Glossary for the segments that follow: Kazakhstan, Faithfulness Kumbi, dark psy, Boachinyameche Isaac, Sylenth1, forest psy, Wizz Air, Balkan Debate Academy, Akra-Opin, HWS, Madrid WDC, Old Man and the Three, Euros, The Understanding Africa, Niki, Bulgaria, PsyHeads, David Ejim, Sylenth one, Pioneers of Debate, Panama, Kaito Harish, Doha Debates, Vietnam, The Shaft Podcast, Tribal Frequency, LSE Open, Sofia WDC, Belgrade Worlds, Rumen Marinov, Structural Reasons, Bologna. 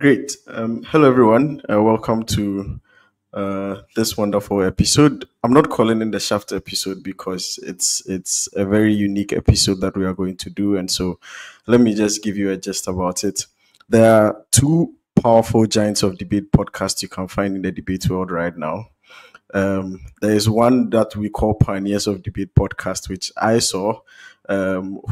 Great. Hello, everyone. Welcome to this wonderful episode. I'm not calling it the Shaft episode because it's a very unique episode that we are going to do. And so let me just give you a gist about it. There are two powerful giants of debate podcasts you can find in the debate world right now. There is one that we call Pioneers of Debate podcast, which I saw,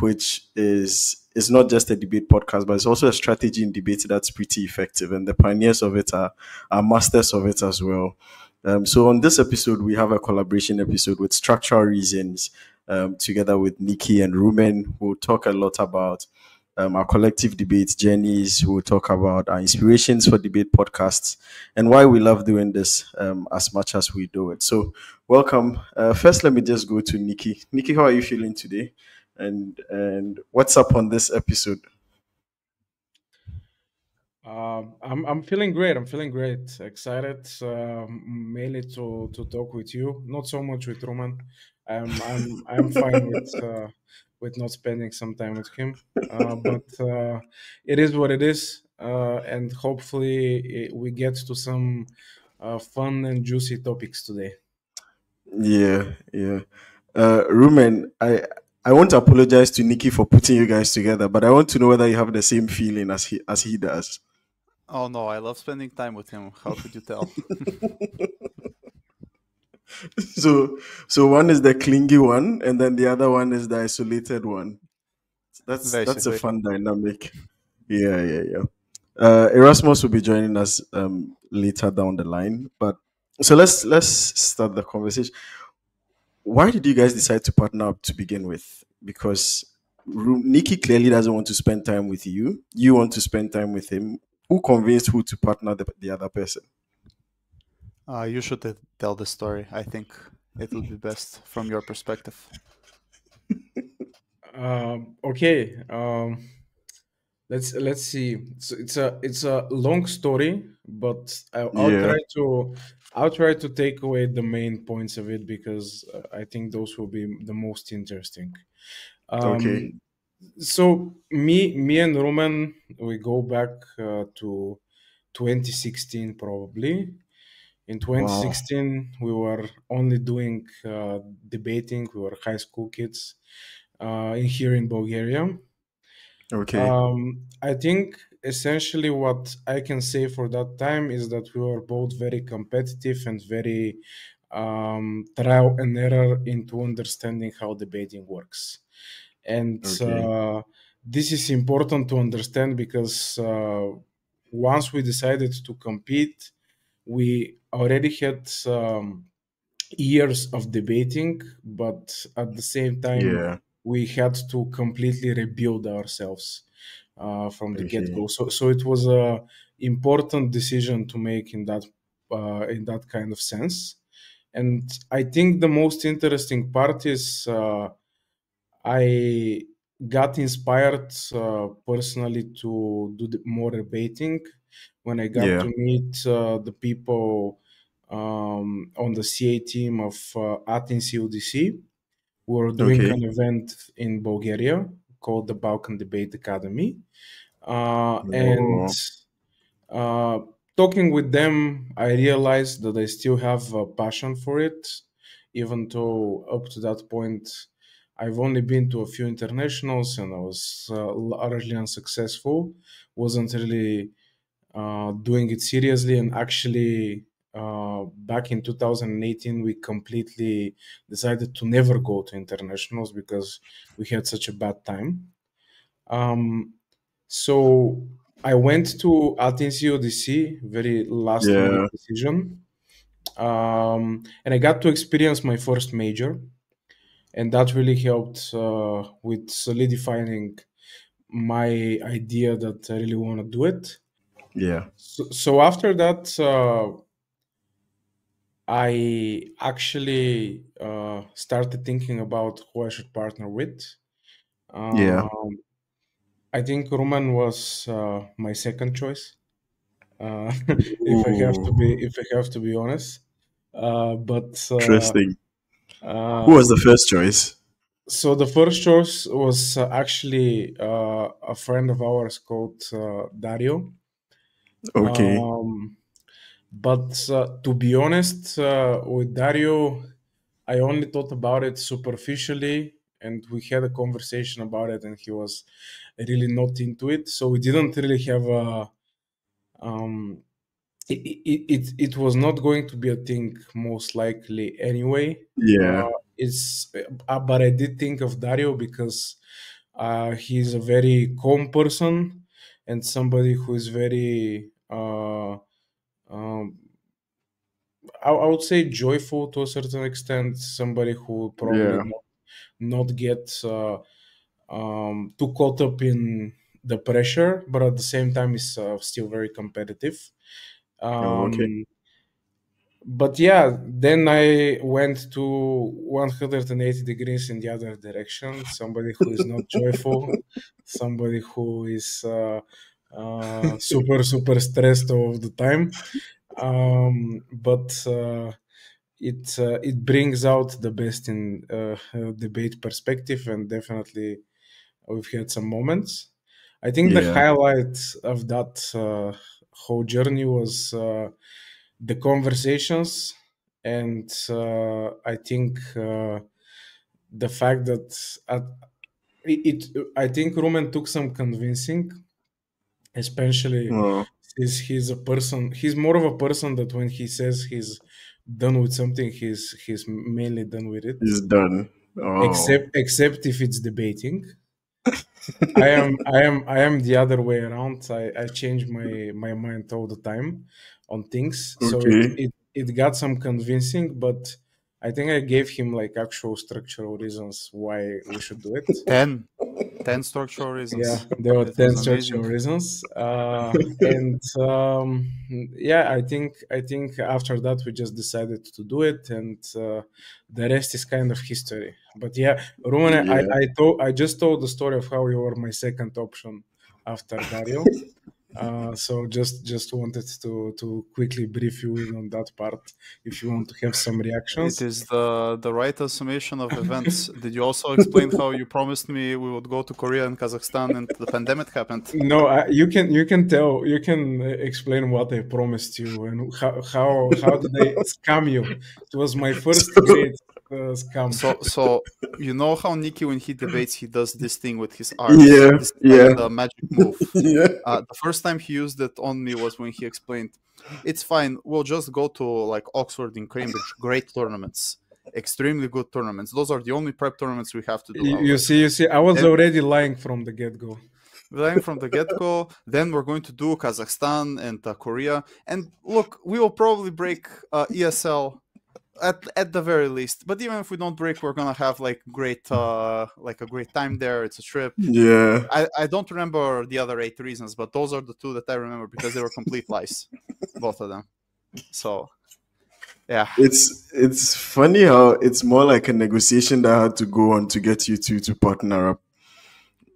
which is not just a debate podcast, but it's also a strategy in debate that's pretty effective. And the pioneers of it are masters of it as well. So on this episode, we have a collaboration episode with Structural Reasons, together with Nikki and Rumen. We'll talk a lot about our collective debate journeys. We'll talk about our inspirations for debate podcasts and why we love doing this as much as we do it. So welcome. First, let me just go to Nikki. Nikki, how are you feeling today? And what's up on this episode? I'm feeling great. Excited, mainly to talk with you. Not so much with Roman. I'm fine with not spending some time with him, but it is what it is, and hopefully we get to some fun and juicy topics today. Yeah. Rumen, I want to apologize to Nikki for putting you guys together, but I want to know whether you have the same feeling as he does. Oh no, I love spending time with him. How could you tell? So one is the clingy one, and then the other one is the isolated one. That's a fun dynamic. Yeah. Erasmus will be joining us later down the line, but so let's start the conversation. Why did you guys decide to partner up to begin with? Because Nikki clearly doesn't want to spend time with you. You want to spend time with him. Who convinced who to partner the other person? You should tell the story. I think it would be best from your perspective. Okay. Let's see. So it's a long story, but I'll try to take away the main points of it because I think those will be the most interesting. Okay. So me and Roman, we go back to 2016 probably. In 2016, wow. We were only doing debating. We were high school kids here in Bulgaria. Okay. I think essentially what I can say for that time is that we were both very competitive and very trial and error into understanding how debating works. And okay. This is important to understand because once we decided to compete, we already had years of debating, but at the same time, we had to completely rebuild ourselves from the get-go. So it was an important decision to make in that kind of sense. And I think the most interesting part is I got inspired personally to do more debating when I got to meet the people on the CA team of Athens UDC. We were doing an event in Bulgaria called the Balkan Debate Academy. And talking with them, I realized that I still have a passion for it, even though up to that point, I've only been to a few internationals and I was largely unsuccessful, wasn't really doing it seriously. And actually, back in 2018, we completely decided to never go to internationals because we had such a bad time. So I went to Athens UDC, very last minute decision. And I got to experience my first major. And that really helped with solidifying my idea that I really want to do it. Yeah. So after that, I actually started thinking about who I should partner with. I think Roman was my second choice, if I have to be honest. But interesting. Who was the first choice? So the first choice was actually a friend of ours called Dario. Okay. But to be honest, with Dario, I only thought about it superficially, and we had a conversation about it, and he was really not into it. So we didn't really have a... It was not going to be a thing, most likely, anyway. Yeah. But I did think of Dario because he's a very calm person and somebody who is very... I would say joyful to a certain extent, somebody who will probably not get too caught up in the pressure, but at the same time is still very competitive. Okay. But yeah, then I went to 180 degrees in the other direction, somebody who is not joyful, somebody who is super stressed all the time. But it brings out the best in debate perspective, and definitely we've had some moments. I think the highlight of that whole journey was the conversations, and I think the fact that I think Rumen took some convincing, especially. Oh. He's more of a person that when he says he's done with something, he's mainly done with it. He's done. Oh. Except if it's debating. I am the other way around. I change my mind all the time on things. Okay. So it got some convincing, but I think I gave him like actual structural reasons why we should do it. 10 structural reasons. Yeah, there were 10 structural reasons. I think after that we just decided to do it, and the rest is kind of history. But yeah, Rumen, yeah. I just told the story of how you were my second option after Dario. So just wanted to quickly brief you in on that part if you want to have some reactions. It is the right summation of events. Did you also explain how you promised me we would go to Korea and Kazakhstan and the pandemic happened? No, you can explain what I promised you and how did they scam you. It was my first debate. So you know how Nicky, when he debates, he does this thing with his arms. Yeah, the magic move. Yeah. The first time he used it on me was when he explained, "It's fine. We'll just go to like Oxford and Cambridge. Great tournaments, extremely good tournaments. Those are the only prep tournaments we have to do." You see, I was already lying from the get-go. Then we're going to do Kazakhstan and Korea. And look, we will probably break ESL. At the very least, but even if we don't break, we're gonna have like a great time there. It's a trip. Yeah, I don't remember the other 8 reasons, but those are the 2 that I remember because they were complete lies, both of them. So yeah, it's funny how it's more like a negotiation that I had to go on to get you two to partner up,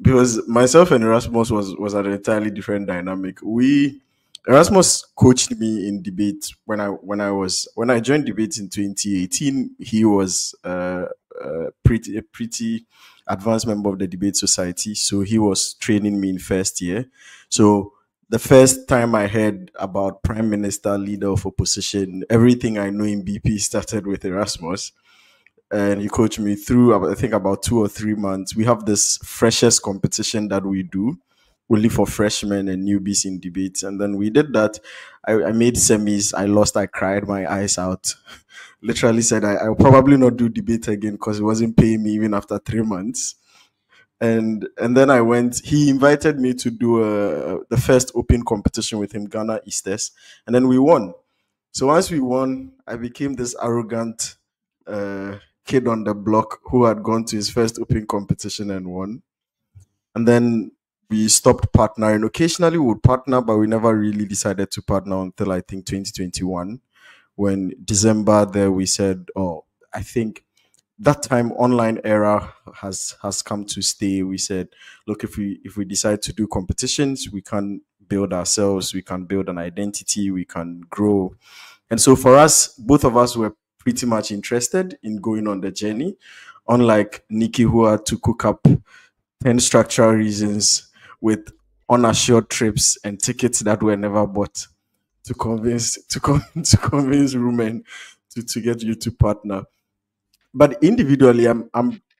because myself and Erasmus was an entirely different dynamic. Erasmus coached me in debate when I joined debate in 2018. He was a pretty advanced member of the debate society, so he was training me in first year. So the first time I heard about prime minister, leader of opposition, everything I know in BP started with Erasmus, and he coached me through. I think about 2 or 3 months. We have this freshest competition that we do, only for freshmen and newbies in debates. And then we did that. I made semis. I lost. I cried my eyes out. Literally said, I'll probably not do debate again because it wasn't paying me even after 3 months. And then I went, he invited me to do the first open competition with him, Ghana Easters. And then we won. So once we won, I became this arrogant kid on the block who had gone to his first open competition and won. And then we stopped partnering. Occasionally we would partner, but we never really decided to partner until I think 2021, when December there we said, oh, I think that time online era has come to stay. We said, look, if we decide to do competitions, we can build ourselves, we can build an identity, we can grow. And so for us, both of us were pretty much interested in going on the journey, unlike Nikki, who had to cook up 10 structural reasons with unassured trips and tickets that were never bought to convince Rumen to get you to partner. But individually, I'm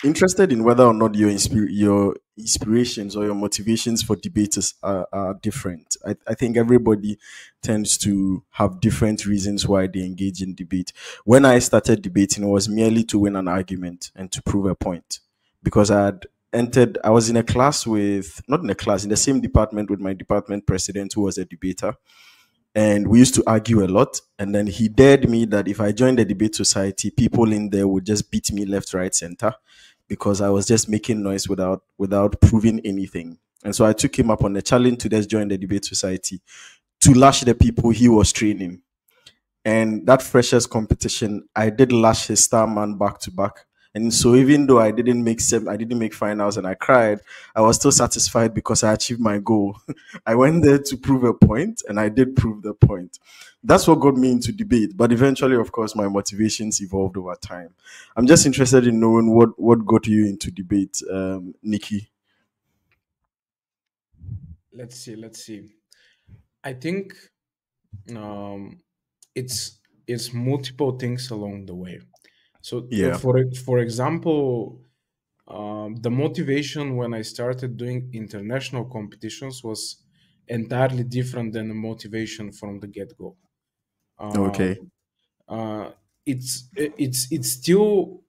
interested in whether or not your inspirations or your motivations for debaters are different. I think everybody tends to have different reasons why they engage in debate. When I started debating, it was merely to win an argument and to prove a point, because I was in a class with, not in a class, in the same department with my department president, who was a debater. And we used to argue a lot. And then he dared me that if I joined the debate society, people in there would just beat me left, right, center, because I was just making noise without proving anything. And so I took him up on the challenge to just join the debate society to lash the people he was training. And that freshers competition, I did lash his star man back to back. And so even though I didn't make finals and I cried, I was still satisfied because I achieved my goal. I went there to prove a point, and I did prove the point. That's what got me into debate. But eventually, of course, my motivations evolved over time. I'm just interested in knowing what got you into debate, Nikki. Let's see. I think it's multiple things along the way. So yeah. For example, the motivation when I started doing international competitions was entirely different than the motivation from the get-go. Okay. It's still,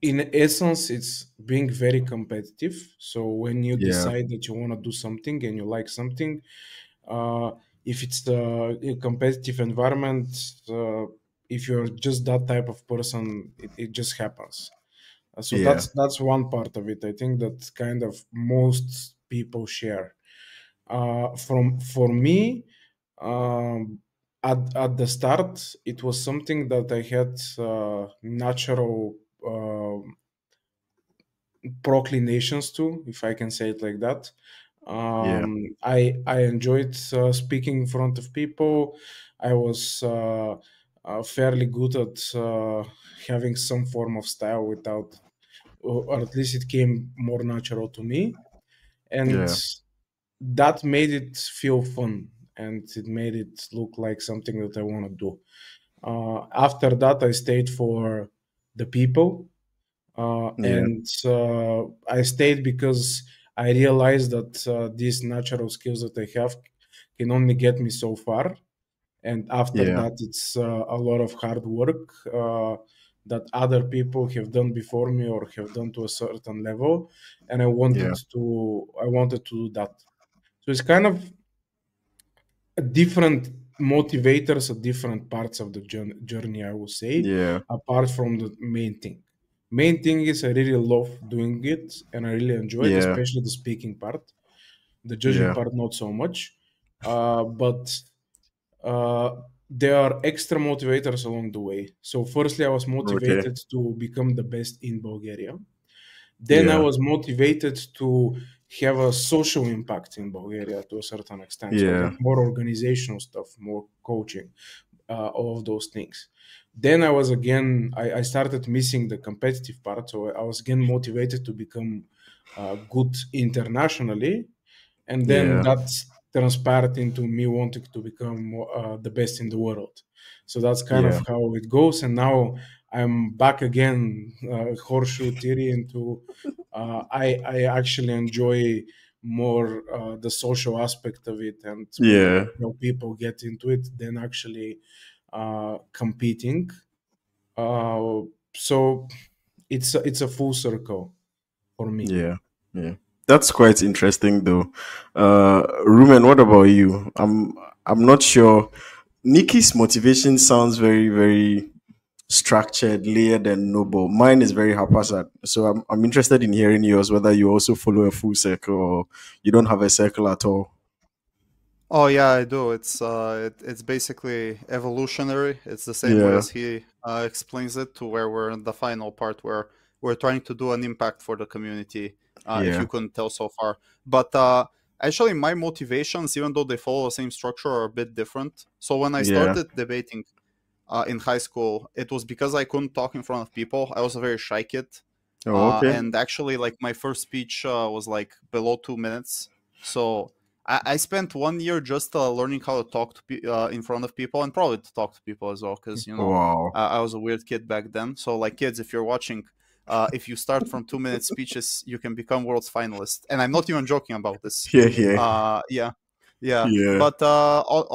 in essence, it's being very competitive. So when you decide that you want to do something and you like something, if it's the competitive environment, if you're just that type of person, it just happens. So that's one part of it. I think that kind of most people share. For me, at the start, it was something that I had natural proclinations to, if I can say it like that. I enjoyed speaking in front of people. I was fairly good at having some form of style without, or at least it came more natural to me. And that made it feel fun, and it made it look like something that I want to do. After that, I stayed for the people. And I stayed because I realized that these natural skills that I have can only get me so far. And after that, it's a lot of hard work that other people have done before me or have done to a certain level, and I wanted to do that. So it's kind of different motivators at different parts of the journey, I would say. Yeah. Apart from the main thing. Main thing is I really love doing it, and I really enjoy it, especially the speaking part. The judging part, not so much, but there are extra motivators along the way. So firstly, I was motivated to become the best in Bulgaria. Then I was motivated to have a social impact in Bulgaria to a certain extent. Yeah. So more organizational stuff, more coaching, all of those things. Then I was again, I started missing the competitive part. So I was again motivated to become good internationally. And then that's transpired into me wanting to become the best in the world. So that's kind of how it goes. And now I'm back again, horseshoe theory into, I actually enjoy more the social aspect of it, and people get into it than actually competing. So it's a full circle for me. Yeah, yeah. That's quite interesting, though. Rumen, what about you? I'm not sure. Nikki's motivation sounds very, very structured, layered, and noble. Mine is very haphazard. So I'm interested in hearing yours, whether you also follow a full circle or you don't have a circle at all. Oh yeah, I do. It's it's basically evolutionary. It's the same way as he explains it, to where we're in the final part where we're trying to do an impact for the community. If you couldn't tell so far. But actually, my motivations, even though they follow the same structure, are a bit different. So when I started debating in high school, it was because I couldn't talk in front of people. I was a very shy kid. And actually, like, my first speech was like below 2 minutes. So I spent 1 year just learning how to talk to in front of people, and probably to talk to people as well, because, you know, wow. I was a weird kid back then. So, like, kids, if you're watching, if you start from 2-minute speeches, you can become world's finalist. And I'm not even joking about this. Yeah. But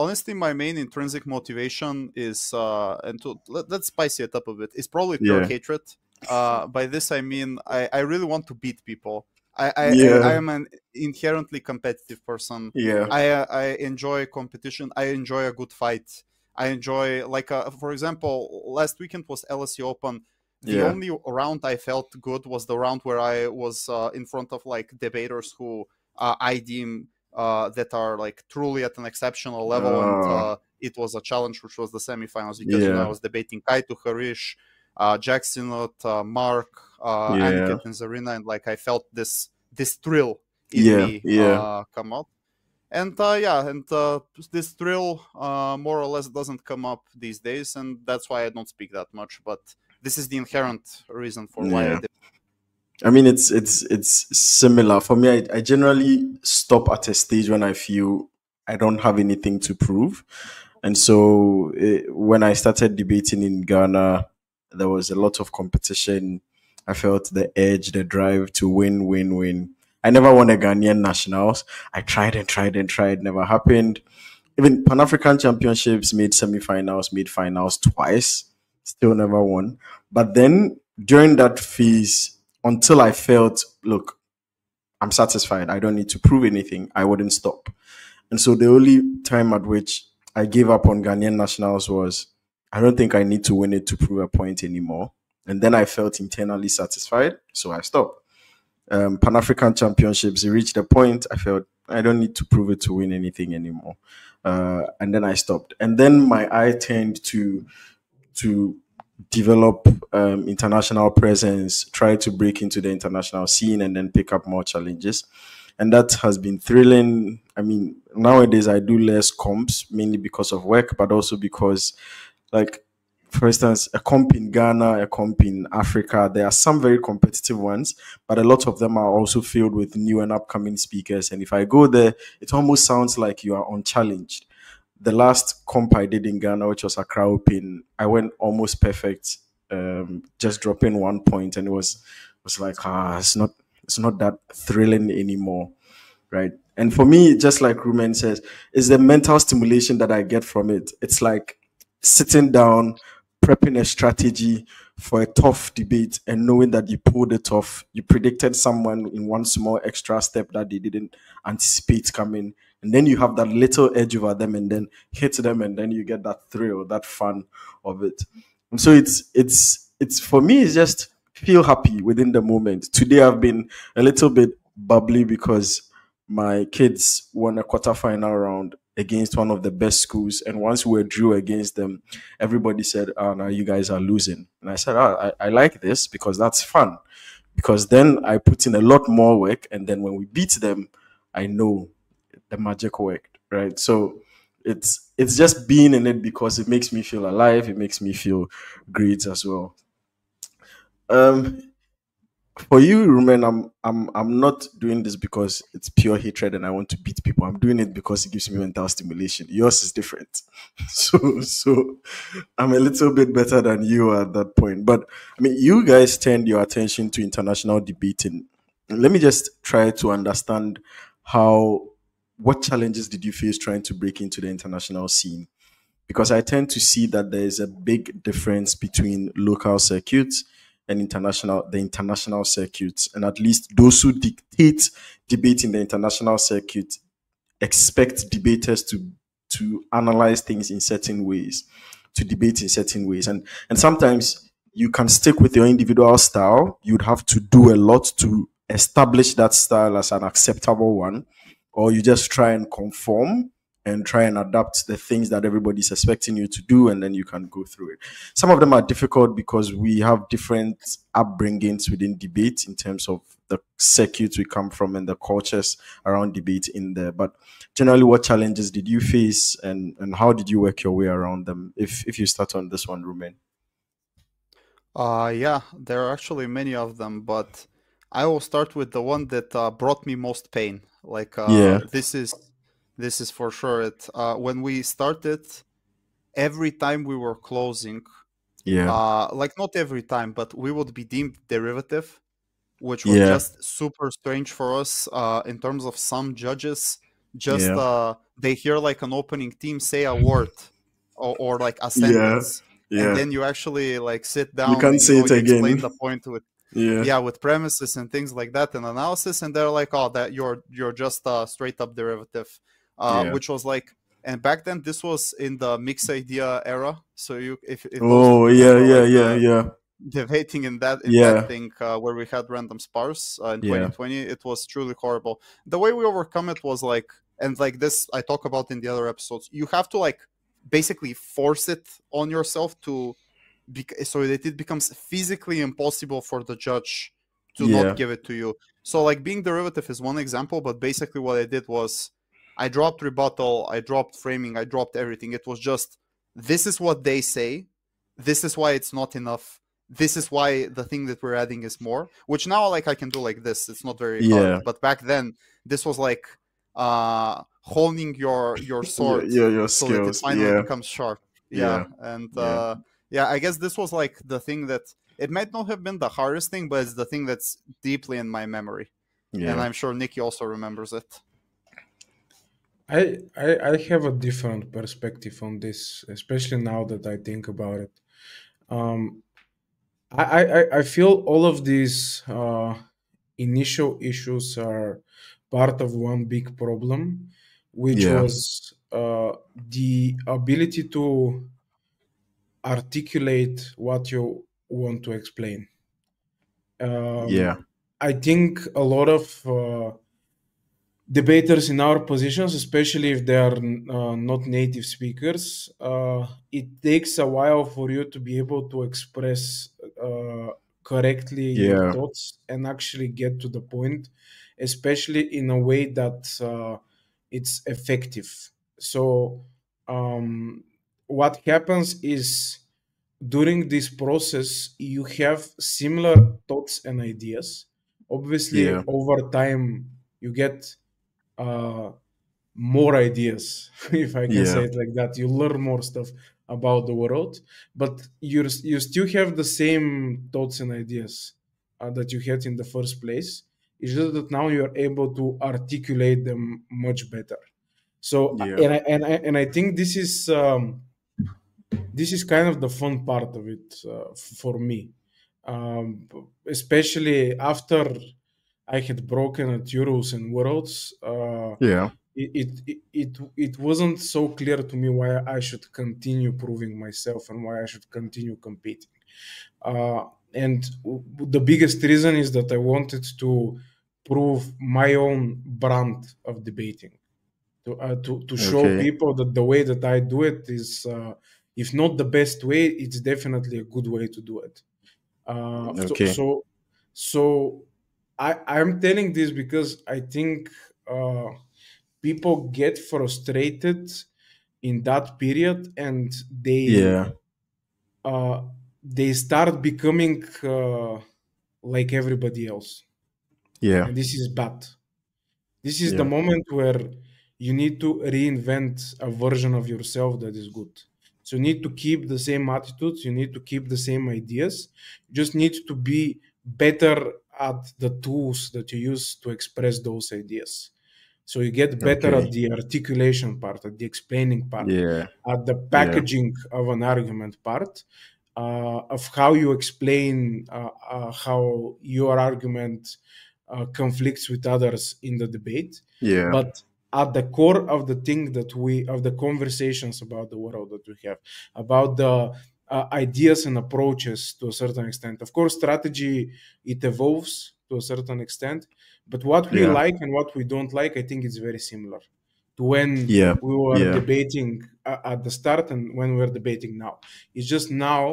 honestly, my main intrinsic motivation is, and to, let's spice it up a bit, is probably pure hatred. By this, I mean, I really want to beat people. I am an inherently competitive person. Yeah. I enjoy competition. I enjoy a good fight. I enjoy, like, for example, last weekend was LSE Open. The only round I felt good was the round where I was in front of, like, debaters who I deem that are, like, truly at an exceptional level. And it was a challenge, which was the semifinals, because you know, I was debating Kaito Harish, Jacksonot, Mark, Aniket and Zarina, and, like, I felt this thrill in me come up. And this thrill more or less doesn't come up these days, and that's why I don't speak that much. But this is the inherent reason for why I did. I mean, it's similar for me. I generally stop at a stage when I feel I don't have anything to prove. And so when I started debating in Ghana, there was a lot of competition. I felt the edge, the drive to win, win, win. I never won a Ghanaian nationals. I tried and tried and tried, never happened. Even Pan-African Championships, made semifinals, made finals twice, still never won. But then during that phase, until I felt, look, I'm satisfied, I don't need to prove anything, I wouldn't stop. And so the only time at which I gave up on Ghanaian nationals was, I don't think I need to win it to prove a point anymore. And then I felt internally satisfied, so I stopped. Pan-African Championships, it reached a point I felt I don't need to prove it to win anything anymore. And then I stopped. And then my eye turned to develop international presence, try to break into the international scene, and then pick up more challenges. And that has been thrilling. I mean, nowadays I do less comps, mainly because of work, but also because, like, for instance, a comp in Ghana, a comp in Africa, there are some very competitive ones, but a lot of them are also filled with new and upcoming speakers. And if I go there, it almost sounds like you are unchallenged. The last comp I did in Ghana, which was Akra-Opin, I went almost perfect, just dropping 1 point, and it was like, it's not that thrilling anymore, right? And for me, just like Rumen says, it's the mental stimulation that I get from it. It's like sitting down, prepping a strategy for a tough debate, and knowing that you pulled it off, you predicted someone in one small extra step that they didn't anticipate coming, and then you have that little edge over them, and then hit them, and then you get that thrill, that fun of it. And so it's for me, it's just feel happy within the moment. Today I've been a little bit bubbly because my kids won a quarterfinal round against one of the best schools, and once we drew against them, everybody said, "Oh, now you guys are losing." And I said, "Oh, I like this because that's fun." Because then I put in a lot more work, and then when we beat them, I know the magic worked, right? So it's just being in it because it makes me feel alive. It makes me feel great as well. For you, Rumen, I'm not doing this because it's pure hatred and I want to beat people. I'm doing it because it gives me mental stimulation. Yours is different. So I'm a little bit better than you at that point. But I mean, you guys turned your attention to international debating. Let me just try to understand what challenges did you face trying to break into the international scene? Because I tend to see that there is a big difference between local circuits and the international circuits, and at least those who dictate debate in the international circuit expect debaters to analyze things in certain ways, to debate in certain ways, and sometimes you can stick with your individual style. You'd have to do a lot to establish that style as an acceptable one, or you just try and conform and try and adapt the things that everybody's expecting you to do, and then you can go through it. Some of them are difficult because we have different upbringings within debate in terms of the circuits we come from and the cultures around debate in there. But generally, what challenges did you face, and how did you work your way around them? If you start on this one, Rumen. Yeah, there are actually many of them, but I will start with the one that brought me most pain. Like, this is This is for sure it. When we started, every time we were closing, like not every time, but we would be deemed derivative, which was just super strange for us in terms of some judges. Just they hear like an opening team say a word or like a sentence, and then you actually like sit down. You can't say it again. Explain the point with with premises and things like that and analysis, and they're like, oh, that you're just a straight up derivative. Which was like, and back then this was in the mixed idea era, so you debating in that that thing where we had random sparse in 2020, it was truly horrible. The way we overcome it was like, and like this I talk about in the other episodes, you have to like basically force it on yourself to so that it becomes physically impossible for the judge to not give it to you. So like being derivative is one example, but basically what I did was I dropped rebuttal, I dropped framing, I dropped everything. It was just, this is what they say. This is why it's not enough. This is why the thing that we're adding is more, which now like I can do like this. It's not very hard, but back then this was like honing your sword your skills, so that it finally becomes sharp. Yeah, I guess this was like the thing that, it might not have been the hardest thing, but it's the thing that's deeply in my memory. Yeah. And I'm sure Nikki also remembers it. I have a different perspective on this, especially now that I think about it. I feel all of these initial issues are part of one big problem, which was the ability to articulate what you want to explain. I think a lot of debaters in our positions, especially if they are not native speakers, it takes a while for you to be able to express correctly your thoughts and actually get to the point, especially in a way that it's effective. So what happens is, during this process, you have similar thoughts and ideas. Obviously, over time, you get more ideas, if I can say it like that. You learn more stuff about the world, but you still have the same thoughts and ideas that you had in the first place. It's just that now you're able to articulate them much better. So, and I think this is... this is kind of the fun part of it for me, especially after I had broken at Euros and Worlds. It wasn't so clear to me why I should continue proving myself and why I should continue competing. And the biggest reason is that I wanted to prove my own brand of debating, to show people that the way that I do it is... if not the best way, it's definitely a good way to do it. So I'm telling this because I think people get frustrated in that period, and they start becoming like everybody else. Yeah, and this is bad. This is the moment where you need to reinvent a version of yourself that is good. So you need to keep the same attitudes, you need to keep the same ideas, you just need to be better at the tools that you use to express those ideas. So you get better at the articulation part, at the explaining part, at the packaging of an argument part, of how you explain how your argument conflicts with others in the debate. But at the core of the thing that of the conversations about the world that we have, about the ideas and approaches to a certain extent. Of course, strategy, it evolves to a certain extent, but what we like and what we don't like, I think it's very similar to when we were debating at the start and when we're debating now. It's just now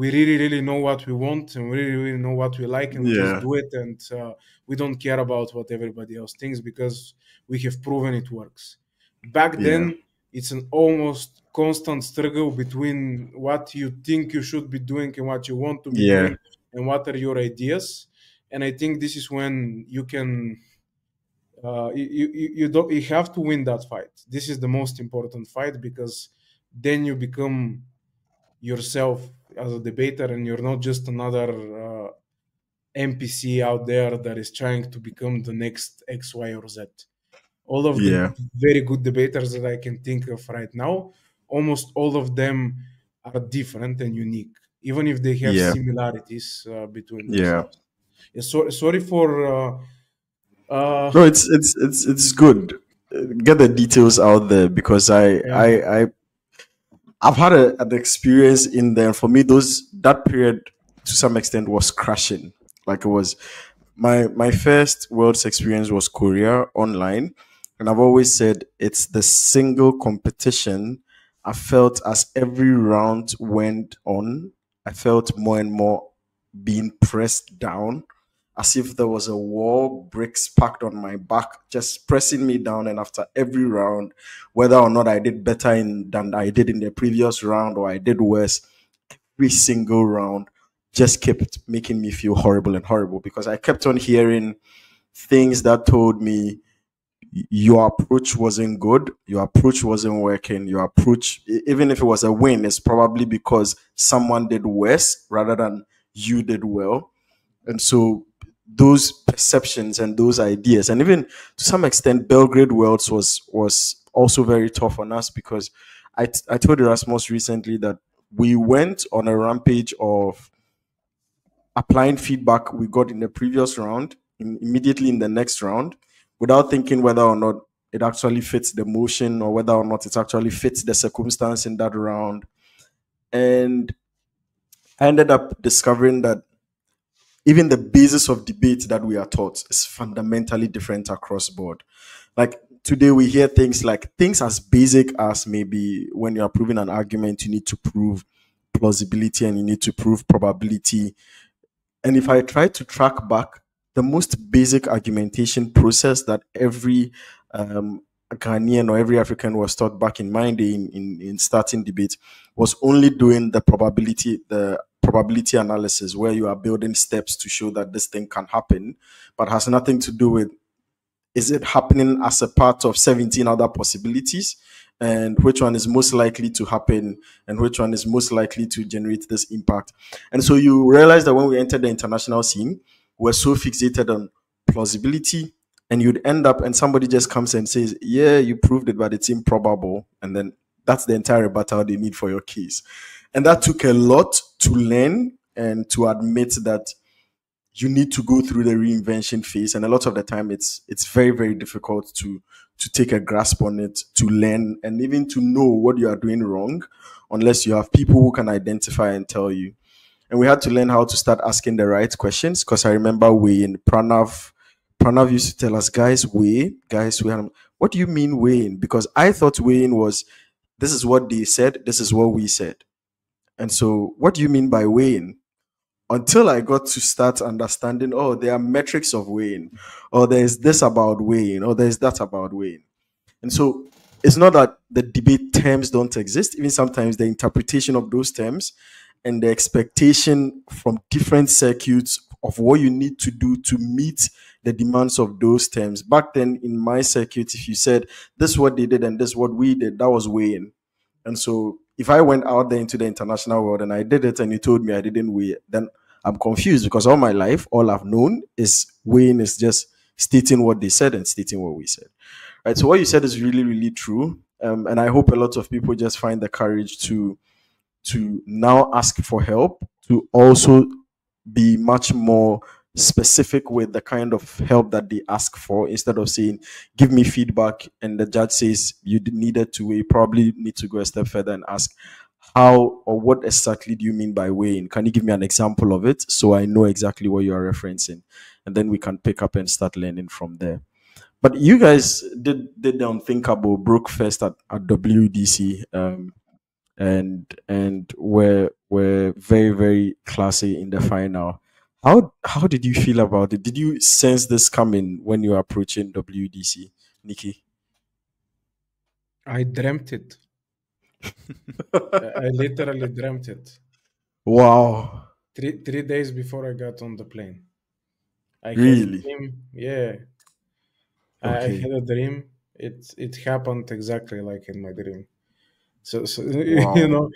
we really, really know what we want and we really, really know what we like, and we just do it, and we don't care about what everybody else thinks because we have proven it works. Back then, it's an almost constant struggle between what you think you should be doing and what you want to be doing and what are your ideas. And I think this is when you can you have to win that fight. This is the most important fight, because then you become yourself as a debater, and you're not just another NPC out there that is trying to become the next X, Y, or Z. All of the very good debaters that I can think of right now, almost all of them are different and unique, even if they have similarities between themselves. Yeah, sorry for. No, it's good. Get the details out there, because I've had an experience in there. For me, that period to some extent was crushing. Like, it was my first Worlds experience was Korea online, and I've always said it's the single competition I felt, as every round went on, I felt more and more being pressed down, as if there was a wall, bricks packed on my back, just pressing me down. And after every round, whether or not I did better than I did in the previous round, or I did worse, every single round just kept making me feel horrible and horrible, because I kept on hearing things that told me, your approach wasn't good, your approach wasn't working, your approach, even if it was a win, it's probably because someone did worse rather than you did well. And so those perceptions and those ideas, and even to some extent, Belgrade Worlds was also very tough on us, because I told Erasmus recently that we went on a rampage of applying feedback we got in the previous round, immediately in the next round, without thinking whether or not it actually fits the motion, or whether or not it actually fits the circumstance in that round. And I ended up discovering that even the basis of debate that we are taught is fundamentally different across board. Like, today we hear things like, things as basic as, maybe when you are proving an argument, you need to prove plausibility and you need to prove probability. And if I try to track back, the most basic argumentation process that every Ghanaian or every African was taught back in my day in starting debate was only doing the probability analysis, where you are building steps to show that this thing can happen, but has nothing to do with, is it happening as a part of 17 other possibilities, and which one is most likely to happen, and which one is most likely to generate this impact. And so you realize that when we entered the international scene, we're so fixated on plausibility, and you'd end up, and somebody just comes and says, yeah, you proved it, but it's improbable. And then that's the entire battle they need for your case. And that took a lot to learn and to admit that you need to go through the reinvention phase. And a lot of the time, it's very, very difficult to take a grasp on it, to learn, and even to know what you are doing wrong, unless you have people who can identify and tell you. And we had to learn how to start asking the right questions, because I remember Pranav used to tell us, guys, we had, what do you mean weighing? Because I thought weighing was, this is what they said, this is what we said. And so, what do you mean by weighing? Until I got to start understanding, oh, there are metrics of weighing, or there's this about weighing, or there's that about weighing. And so, it's not that the debate terms don't exist, even sometimes the interpretation of those terms and the expectation from different circuits of what you need to do to meet the demands of those terms. Back then in my circuit, if you said, this is what they did and this is what we did, that was weighing. And so if I went out there into the international world and I did it and you told me I didn't weigh it, then I'm confused, because all my life, all I've known is weighing is just stating what they said and stating what we said. Right, so what you said is really, really true. And I hope a lot of people just find the courage to now ask for help, to also be much more specific with the kind of help that they ask for, instead of saying, give me feedback, and the judge says you needed to weigh, probably need to go a step further and ask, how or what exactly do you mean by weighing? Can you give me an example of it so I know exactly what you are referencing? And then we can pick up and start learning from there. But you guys did the unthinkable, broke first at WDC, and were very, very classy in the final. How did you feel about it? Did you sense this coming when you were approaching WDC, Nikki? I dreamt it. I literally dreamt it. Wow. Three days before I got on the plane. I really? Yeah. Okay. I had a dream. It happened exactly like in my dream. So wow. You know,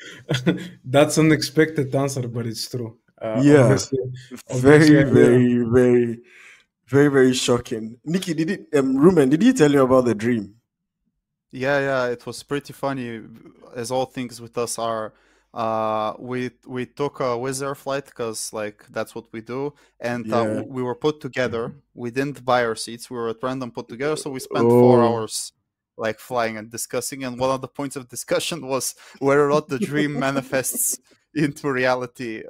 that's an unexpected answer, but it's true. Yeah, very, very shocking. Nikki, did it? Rumen, did he tell you about the dream? Yeah, it was pretty funny. As all things with us are, we took a Wizz Air flight because like that's what we do, and we were put together. We didn't buy our seats. We were at random put together, so we spent 4 hours like flying and discussing. And one of the points of discussion was whether or not the dream manifests into reality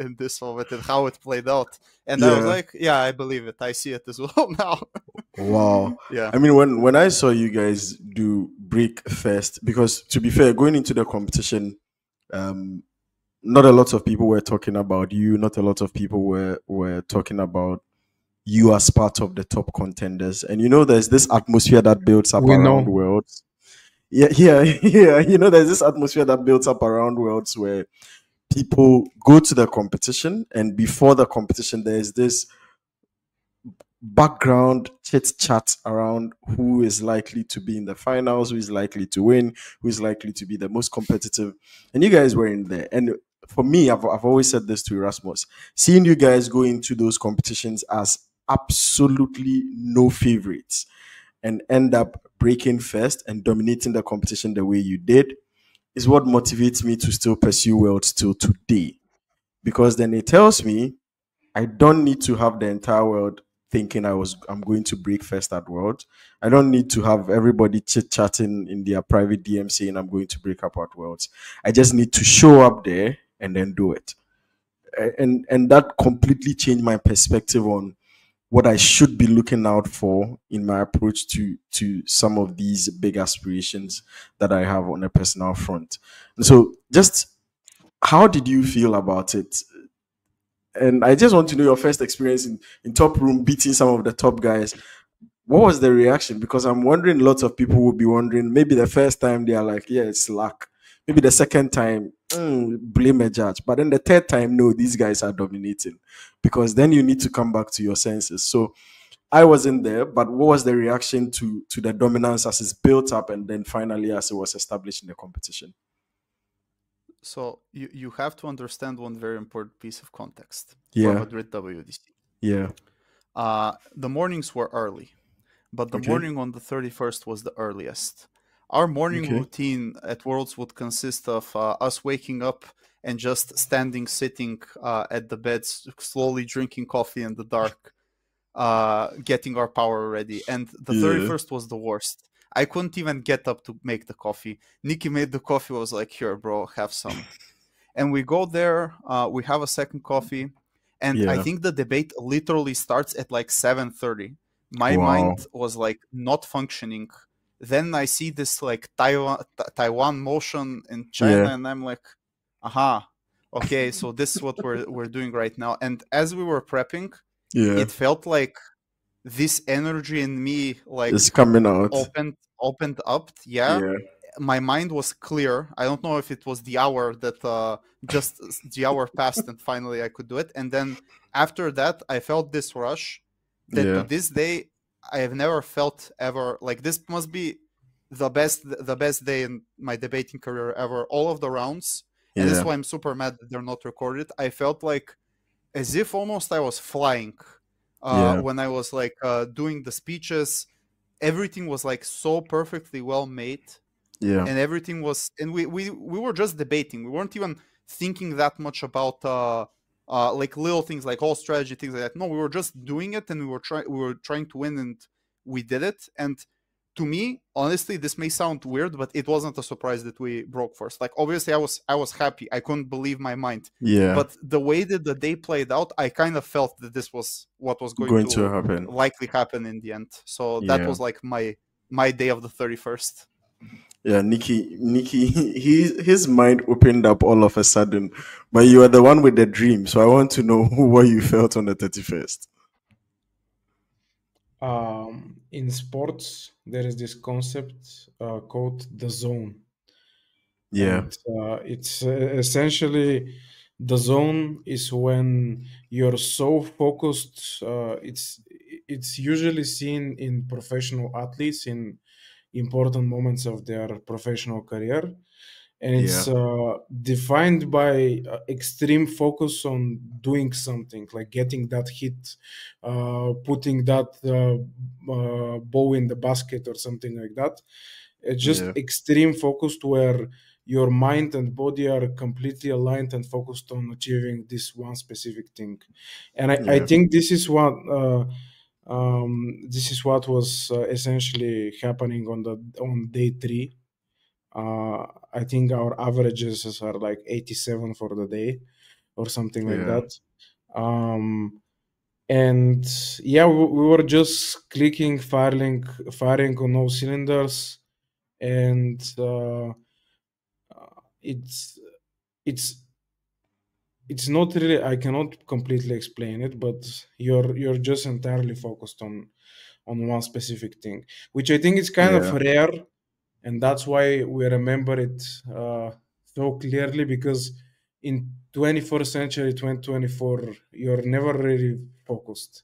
in this moment and how it played out. And I was like, yeah, I believe it. I see it as well now. Wow. Yeah. I mean, when I saw you guys do Break First, because to be fair, going into the competition, not a lot of people were talking about you. Not a lot of people were talking about you as part of the top contenders. And you know, there's this atmosphere that builds up around Worlds. Yeah. You know, there's this atmosphere that builds up around Worlds where people go to the competition, and before the competition, there's this background chit-chat around who is likely to be in the finals, who is likely to win, who is likely to be the most competitive. And you guys were in there. And for me, I've always said this to Erasmus, seeing you guys go into those competitions as absolutely no favorites and end up breaking first and dominating the competition the way you did is what motivates me to still pursue Worlds till today. Because then it tells me I don't need to have the entire world thinking I'm going to break first at Worlds. I don't need to have everybody chit-chatting in their private DM saying I'm going to break up at Worlds. I just need to show up there and then do it. And that completely changed my perspective on what I should be looking out for in my approach to some of these big aspirations that I have on a personal front. And so just how did you feel about it? And I just want to know your first experience in Top Room, beating some of the top guys. What was the reaction? Because I'm wondering, lots of people will be wondering, maybe the first time they are like, yeah, it's luck. Maybe the second time, blame a judge. But then the third time, no, these guys are dominating. Because then you need to come back to your senses. So I wasn't there, but what was the reaction to the dominance as it's built up and then finally as it was established in the competition? So you have to understand one very important piece of context. Yeah. For Madrid WDC. Yeah. The mornings were early, but the morning on the 31st was the earliest. Our morning routine at Worlds would consist of us waking up and just standing, sitting at the beds, slowly drinking coffee in the dark, getting our power ready. And the 31st was the worst. I couldn't even get up to make the coffee. Nikki made the coffee. I was like, here, bro, have some. And we go there. We have a second coffee. And I think the debate literally starts at like 7:30. My mind was like not functioning. Then I see this like Taiwan motion in China, and I'm like, aha, okay, so this is what we're doing right now. And as we were prepping, it felt like this energy in me, like, it's coming out, opened up. Yeah, my mind was clear. I don't know if it was the hour that just the hour passed, and finally I could do it. And then after that, I felt this rush that to this day I have never felt ever. Like, this must be the best day in my debating career ever. All of the rounds, and that's why I'm super mad that they're not recorded. I felt like as if almost I was flying when I was like doing the speeches. Everything was like so perfectly well made, and everything was. And we were just debating. We weren't even thinking that much about like little things, like all strategy things like that. No, we were just doing it, and we were trying to win, and we did it. And to me, honestly, this may sound weird, but it wasn't a surprise that we broke first. Like, obviously, I was happy. I couldn't believe my mind. Yeah. But the way that the day played out, I kind of felt that this was what was going to happen. Likely happen in the end. So that was like my day of the 31st. Yeah, Nikki, his mind opened up all of a sudden, but you are the one with the dream. So I want to know what you felt on the 31st. In sports, there is this concept called the zone. Yeah. And, it's essentially, the zone is when you're so focused. It's it's usually seen in professional athletes in important moments of their professional career. And it's defined by extreme focus on doing something, like getting that hit, putting that ball in the basket or something like that. It's just extreme focus where your mind and body are completely aligned and focused on achieving this one specific thing. And I think this is what was essentially happening on day three. I think our averages are like 87 for the day or something like that. And we were just clicking, firing on all cylinders, and it's not really, I cannot completely explain it, but you're just entirely focused on one specific thing, which I think is kind of rare. And that's why we remember it so clearly, because in 21st century, 2024, you're never really focused.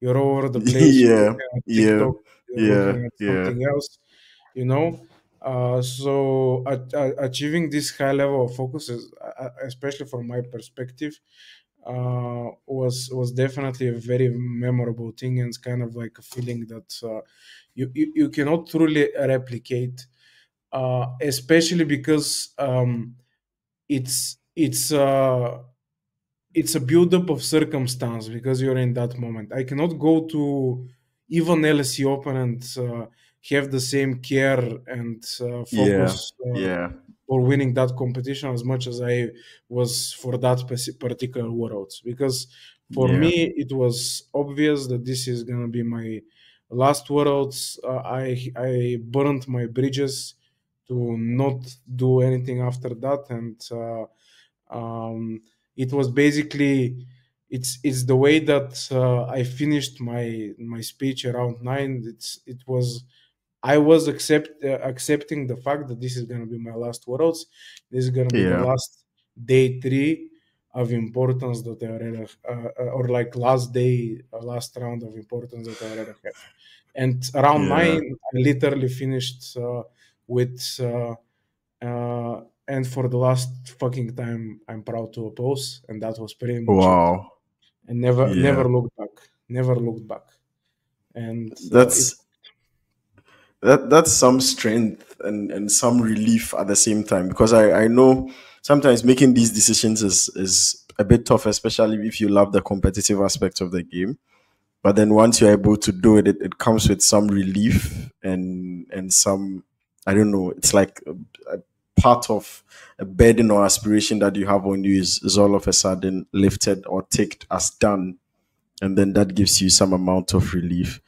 You're all over the place. Something else, you know. So achieving this high level of focus, especially from my perspective, was definitely a very memorable thing, and it's kind of like a feeling that you cannot truly replicate, especially because it's a build-up of circumstance, because you're in that moment. I cannot go to even LSE Open and have the same care and focus for winning that competition as much as I was for that particular Worlds, because for me it was obvious that this is gonna be my last Worlds. I burned my bridges to not do anything after that, and it was basically it's the way that I finished my speech around 9. I was accepting the fact that this is going to be my last Worlds. This is going to be the last day 3 of importance that I already or like last round of importance that I already have. And around 9, I literally finished with and for the last fucking time, I'm proud to oppose, and that was pretty much it. And never looked back. Never looked back. And That's some strength and some relief at the same time, because I know sometimes making these decisions is a bit tough, especially if you love the competitive aspect of the game. But then once you're able to do it, it comes with some relief and some, I don't know, it's like a part of a burden or aspiration that you have on you is all of a sudden lifted or ticked as done. And then that gives you some amount of relief.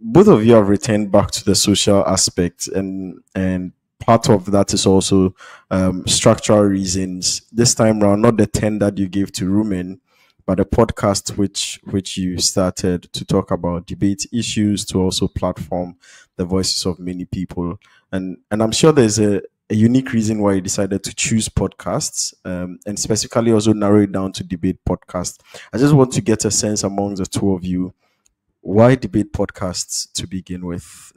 Both of you have returned back to the social aspect, and part of that is also structural reasons. This time around, not the 10 that you gave to Rumen, but a podcast which you started to talk about debate issues, to also platform the voices of many people. And I'm sure there's a unique reason why you decided to choose podcasts, and specifically also narrow it down to debate podcast. I just want to get a sense among the two of you, why debate podcasts to begin with?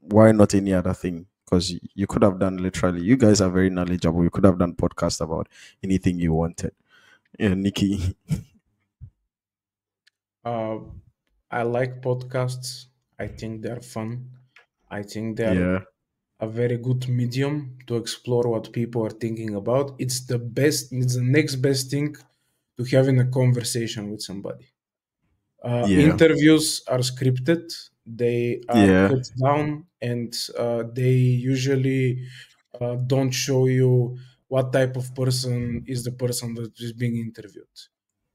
Why not any other thing? Because you could have done literally, you guys are very knowledgeable. You could have done podcasts about anything you wanted. Yeah, Nikki. I like podcasts. I think they're fun. I think they're a very good medium to explore what people are thinking about. It's the next best thing to having a conversation with somebody. Interviews are scripted, they are cut down, and they usually don't show you what type of person is the person that is being interviewed.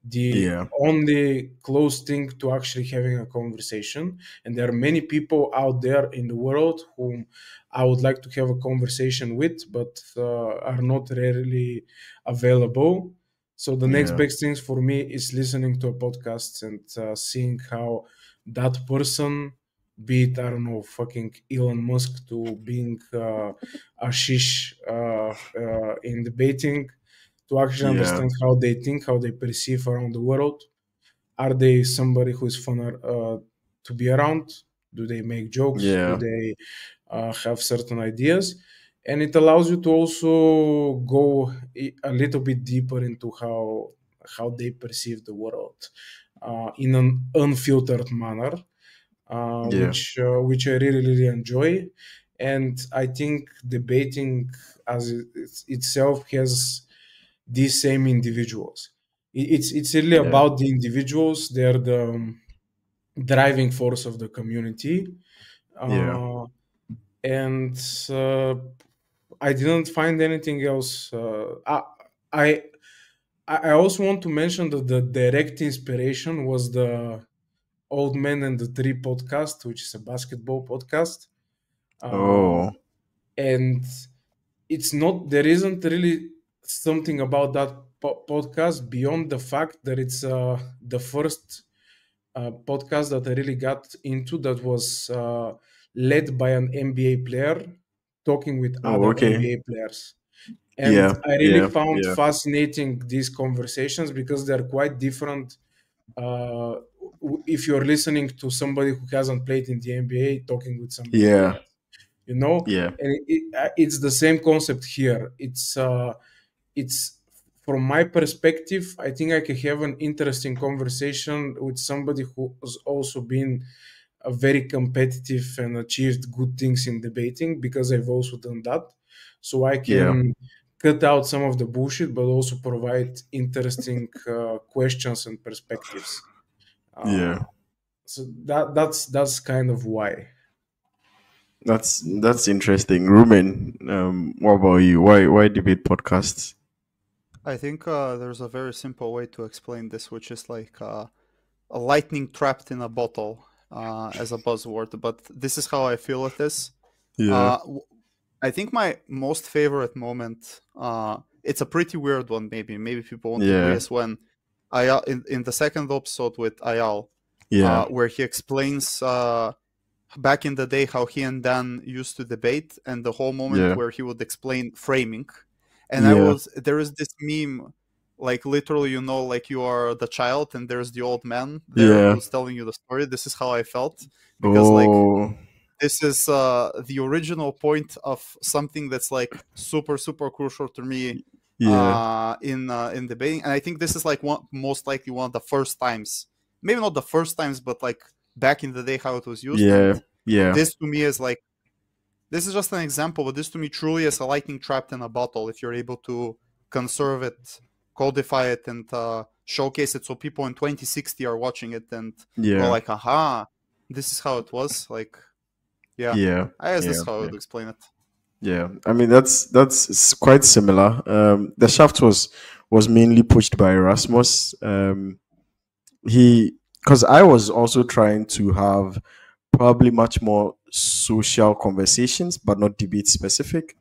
The only close thing to actually having a conversation, and there are many people out there in the world whom I would like to have a conversation with, but are not rarely available. So the next big thing for me is listening to a podcast and seeing how that person, be it, I don't know, fucking Elon Musk to being Ashish in debating, to actually understand how they think, how they perceive around the world. Are they somebody who is fun to be around? Do they make jokes? Yeah. Do they have certain ideas? And it allows you to also go a little bit deeper into how they perceive the world in an unfiltered manner, which I really, really enjoy. And I think debating as itself has these same individuals. It's really about the individuals. They're the driving force of the community. I didn't find anything else. I also want to mention that the direct inspiration was the Old Man and the Three podcast, which is a basketball podcast. And it's not, there isn't really something about that podcast beyond the fact that it's the first podcast that I really got into that was led by an NBA player talking with other NBA players. And I really found fascinating these conversations because they're quite different. If you're listening to somebody who hasn't played in the NBA talking with somebody, you know, and it's the same concept here. It's from my perspective, I think I can have an interesting conversation with somebody who has also been very competitive and achieved good things in debating, because I've also done that. So I can cut out some of the bullshit, but also provide interesting questions and perspectives. So that's kind of why. That's interesting. Rumen, what about you? Why debate podcasts? I think there's a very simple way to explain this, which is like a lightning trapped in a bottle as a buzzword. But this is how I feel at this. I think my most favorite moment, it's a pretty weird one, maybe people won't know this, when Ayal, in the second episode with Ayal, where he explains back in the day how he and Dan used to debate, and the whole moment where he would explain framing. And there is this meme, like literally, you know, like you are the child and there's the old man who's telling you the story. This is how I felt, because like, this is the original point of something that's like super, super crucial to me in debating. And I think this is like most likely one of the first times, maybe not the first times, but like back in the day how it was used. This to me is like, this is just an example, but this to me truly is a lightning trapped in a bottle. If you're able to conserve it, codify it, and showcase it so people in 2060 are watching it and go like, aha, this is how it was. Like, I guess that's how I would explain it. I mean, that's quite similar. The Shaft was mainly pushed by Erasmus. Because I was also trying to have probably much more social conversations, but not debate specific.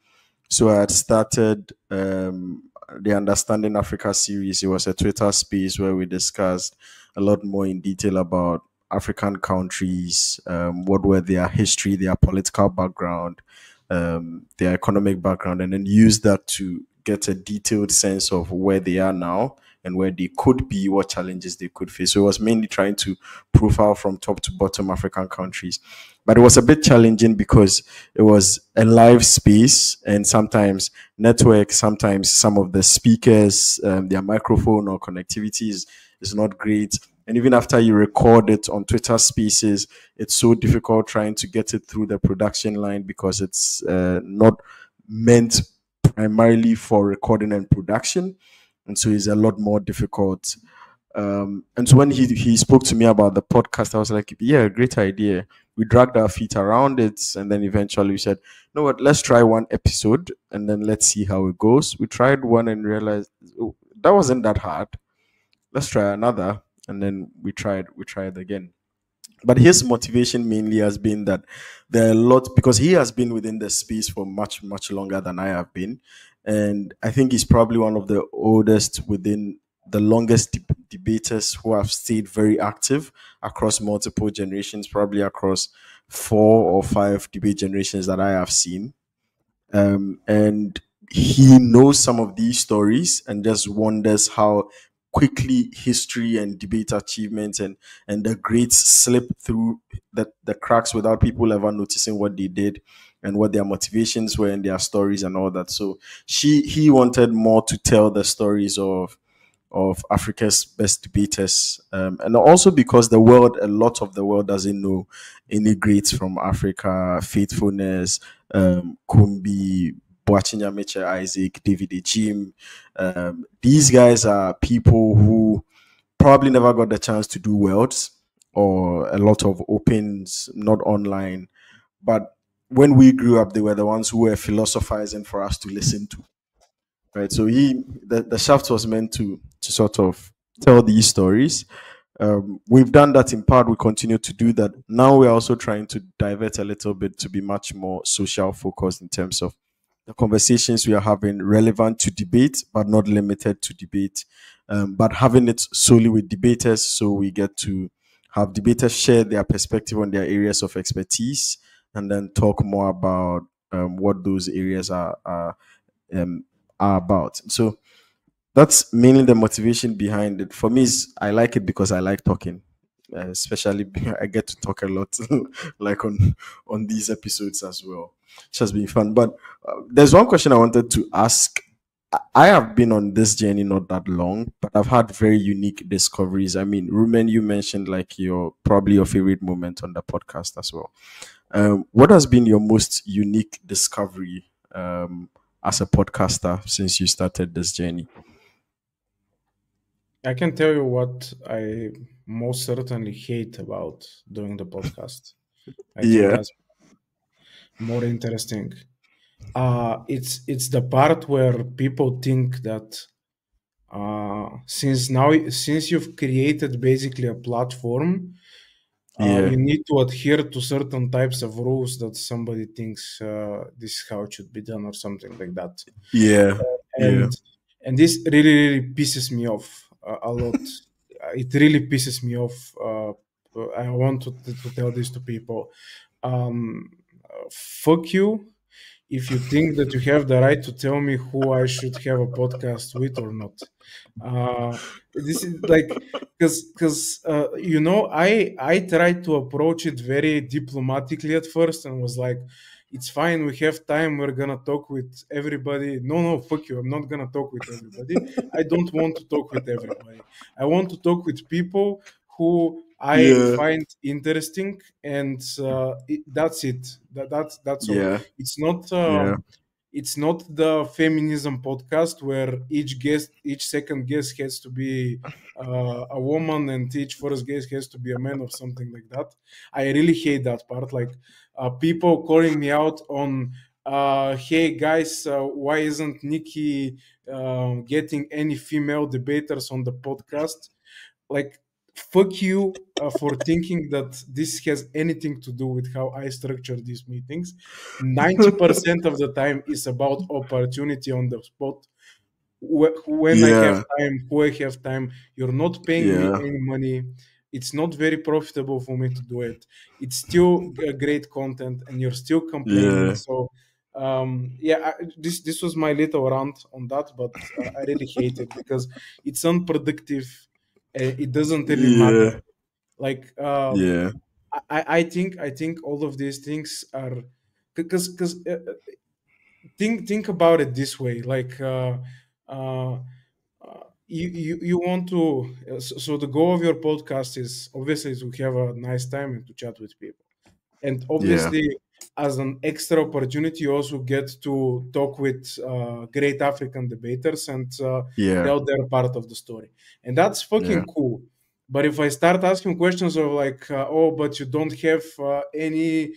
So I had started the Understanding Africa series. It was a Twitter space where we discussed a lot more in detail about African countries, what were their history, their political background, their economic background, and then use that to get a detailed sense of where they are now and where they could be, what challenges they could face. So it was mainly trying to profile from top to bottom African countries. But it was a bit challenging because it was a live space, and sometimes network, sometimes some of the speakers, their microphone or connectivity is not great. And even after you record it on Twitter Spaces, it's so difficult trying to get it through the production line, because it's not meant primarily for recording and production. And so it's a lot more difficult. And so when he spoke to me about the podcast, I was like, yeah, great idea. We dragged our feet around it. And then eventually we said, you know what, let's try one episode and then let's see how it goes. We tried one and realized that wasn't that hard. Let's try another. And then we tried again. But his motivation mainly has been that there are a lot, because he has been within the space for much, much longer than I have been. And I think he's probably one of the oldest within the longest debaters who have stayed very active across multiple generations, probably across 4 or 5 debate generations that I have seen. And he knows some of these stories and just wonders how quickly history and debate achievements and the greats slip through the cracks without people ever noticing what they did and what their motivations were and their stories and all that. So he wanted more to tell the stories of Africa's best debaters, and also because the world, a lot of the world doesn't know any greats from Africa. Faithfulness, Kumbi, Boachinyameche Isaac, David Ejim, these guys are people who probably never got the chance to do worlds or a lot of opens, not online. But when we grew up, they were the ones who were philosophizing for us to listen to. Right, so the Shaft was meant to sort of tell these stories. We've done that in part. We continue to do that. Now we're also trying to divert a little bit to be much more social focused in terms of the conversations we are having relevant to debate, but not limited to debate, but having it solely with debaters. So we get to have debaters share their perspective on their areas of expertise and then talk more about what those areas are about. So that's mainly the motivation behind it. For me, I like it because I like talking, especially I get to talk a lot like on these episodes as well, which has been fun. But there's one question I wanted to ask. I have been on this journey not that long, but I've had very unique discoveries. I mean, Rumen, you mentioned like probably your favorite moment on the podcast as well. What has been your most unique discovery as a podcaster since you started this journey? I can tell you what I most certainly hate about doing the podcast. I think that's more interesting. It's the part where people think that since you've created basically a platform, you need to adhere to certain types of rules that somebody thinks this is how it should be done or something like that. And this really, really pisses me off a lot. It really pisses me off. I want to tell this to people. Fuck you if you think that you have the right to tell me who I should have a podcast with or not. This is like, because you know, I tried to approach it very diplomatically at first and was like, it's fine, we have time, we're gonna talk with everybody. No, fuck you, I'm not gonna talk with everybody. I don't want to talk with everybody. I want to talk with people who I find interesting, and that's it. That's all. Yeah. It's not it's not the feminism podcast where each second guest has to be a woman and each first guest has to be a man or something like that. I really hate that part. Like people calling me out on, hey guys, why isn't Nikki getting any female debaters on the podcast? Like, fuck you for thinking that this has anything to do with how I structure these meetings. 90% of the time is about opportunity on the spot. When I have time, who I have time. You're not paying me any money. It's not very profitable for me to do it. It's still great content and you're still complaining. So this was my little rant on that, but I really hate it because it's unproductive. It doesn't really matter. Like, I think all of these things are because think about it this way. Like, you want to. So the goal of your podcast is obviously to have a nice time and to chat with people, and obviously. Yeah. As an extra opportunity, you also get to talk with great African debaters and tell their part of the story. And that's fucking cool. But if I start asking questions of like, but you don't have any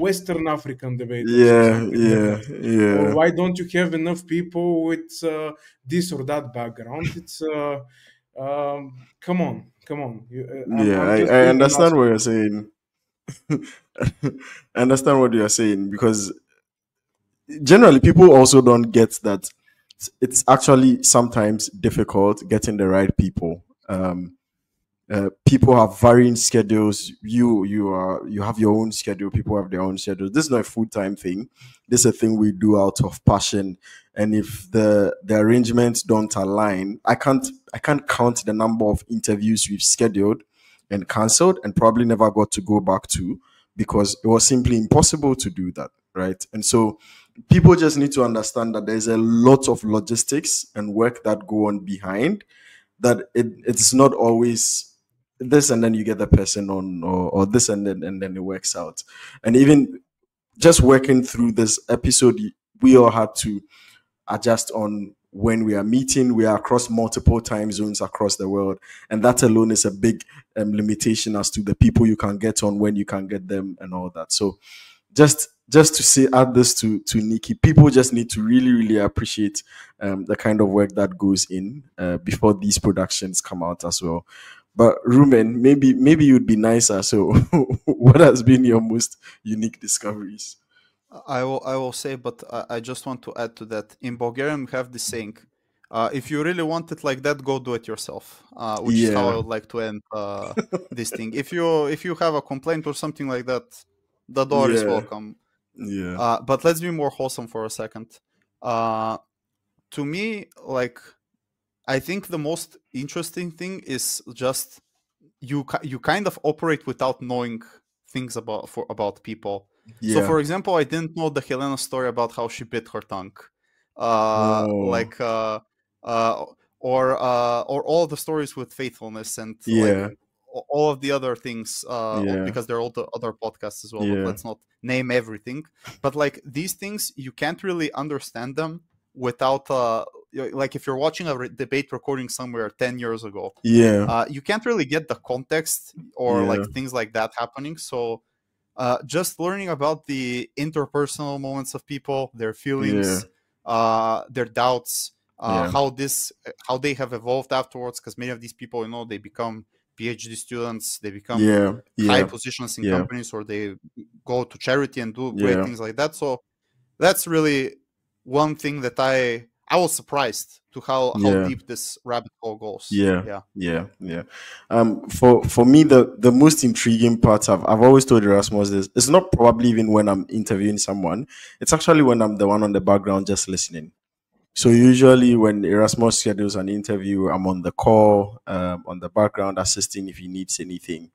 Western African debaters. Or why don't you have enough people with this or that background? It's, come on. I understand what you're saying. I understand what you are saying, because generally people also don't get that it's actually sometimes difficult getting the right people people have varying schedules. You have your own schedule. People have their own schedules. This is not a full-time thing. This is a thing we do out of passion. And if the arrangements don't align, I can't count the number of interviews we've scheduled and cancelled and probably never got to go back to, because it was simply impossible to do that, right? And so people just need to understand that there's a lot of logistics and work that go on behind that. It's not always this and then you get the person on, or this and then it works out. And even just working through this episode, we all had to adjust on when we are meeting. We are across multiple time zones across the world, and that alone is a big limitation as to the people you can get on, when you can get them, and all that. So just to say, add this to Nikki, people just need to really appreciate the kind of work that goes in before these productions come out as well. But Rumen, maybe you'd be nicer. So what has been your most unique discoveries? I will say, but I just want to add to that. In Bulgarian, we have this saying, if you really want it like that, go do it yourself, which is how I would like to end this thing. If you have a complaint or something like that, the door is welcome. Yeah. But let's be more wholesome for a second. To me, like, I think the most interesting thing is just you kind of operate without knowing things about people. Yeah. So, for example, I didn't know the Helena story about how she bit her tongue, or all the stories with faithfulness and like, all of the other things, because there are all the other podcasts as well. But let's not name everything. But like these things, you can't really understand them without like if you're watching a debate recording somewhere 10 years ago. Yeah, you can't really get the context or like things like that happening. So. Just learning about the interpersonal moments of people, their feelings, their doubts, how they have evolved afterwards. Because many of these people, you know, they become PhD students, they become high positions in companies, or they go to charity and do great things like that. So that's really one thing that I was surprised to how deep this rabbit hole goes. Yeah. For me, the most intriguing part, I've always told Erasmus this, it's not probably even when I'm interviewing someone, it's actually when I'm the one on the background just listening. So usually when Erasmus schedules an interview, I'm on the call, on the background assisting if he needs anything.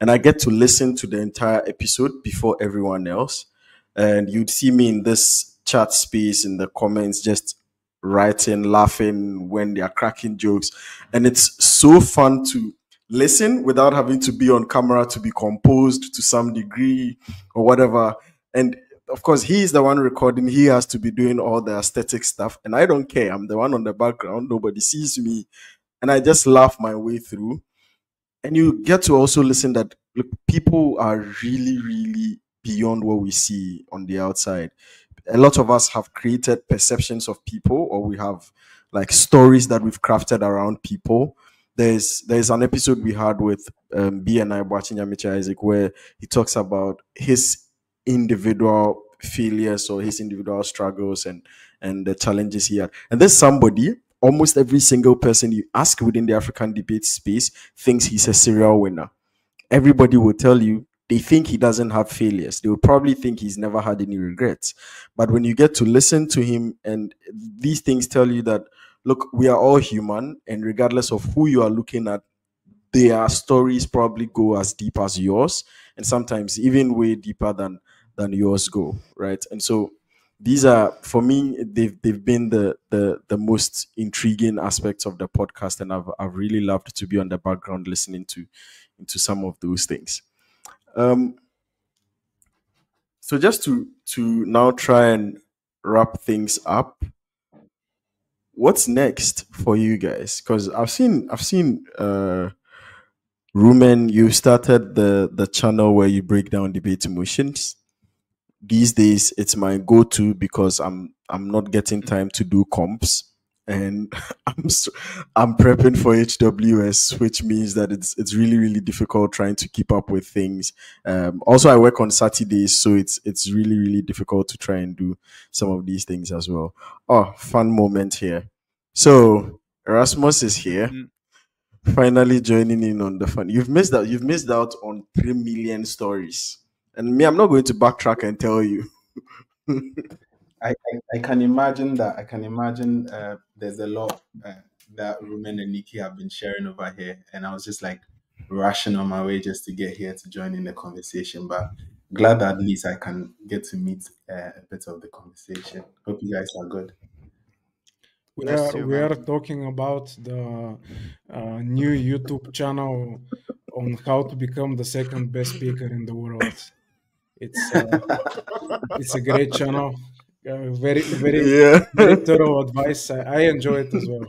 And I get to listen to the entire episode before everyone else. And you'd see me in this chat space, in the comments, just writing, laughing when they are cracking jokes. And it's so fun to listen without having to be on camera, to be composed to some degree or whatever. And of course, he's the one recording, he has to be doing all the aesthetic stuff, and I don't care. I'm the one on the background, nobody sees me, and I just laugh my way through. And you get to also listen that, look, people are really beyond what we see on the outside. A lot of us have created perceptions of people, or we have like stories that we've crafted around people. There's an episode we had with BNI Boachinyamicha Isaac, where he talks about his individual failures or his individual struggles and the challenges he had. And there's somebody, almost every single person you ask within the African debate space thinks he's a serial winner. Everybody will tell you they think he doesn't have failures. They would probably think he's never had any regrets. But when you get to listen to him, and these things tell you that, look, we are all human, and regardless of who you are looking at, their stories probably go as deep as yours, and sometimes even way deeper than yours go, right? And so these are, for me, they've been the most intriguing aspects of the podcast, and I've really loved to be on the background listening to some of those things. So just to now try and wrap things up, what's next for you guys? Because I've seen Rumen, you started the channel where you break down debate emotions. These days it's my go-to because I'm not getting time to do comps, and I'm prepping for HWS, which means that it's really difficult trying to keep up with things. Also, I work on Saturdays, so it's really difficult to try and do some of these things as well. Oh, fun moment here. So Erasmus is here. finally joining in on the fun. You've missed out on 3 million stories. And me, I'm not going to backtrack and tell you. I can imagine that. I can imagine there's a lot that Rumen and Nikki have been sharing over here. And I was just like rushing on my way just to get here to join in the conversation. But glad that at least I can get to meet a bit of the conversation. Hope you guys are good. We are talking about the new YouTube channel on how to become the second best speaker in the world. It's a great channel. Very thorough advice. I enjoy it as well.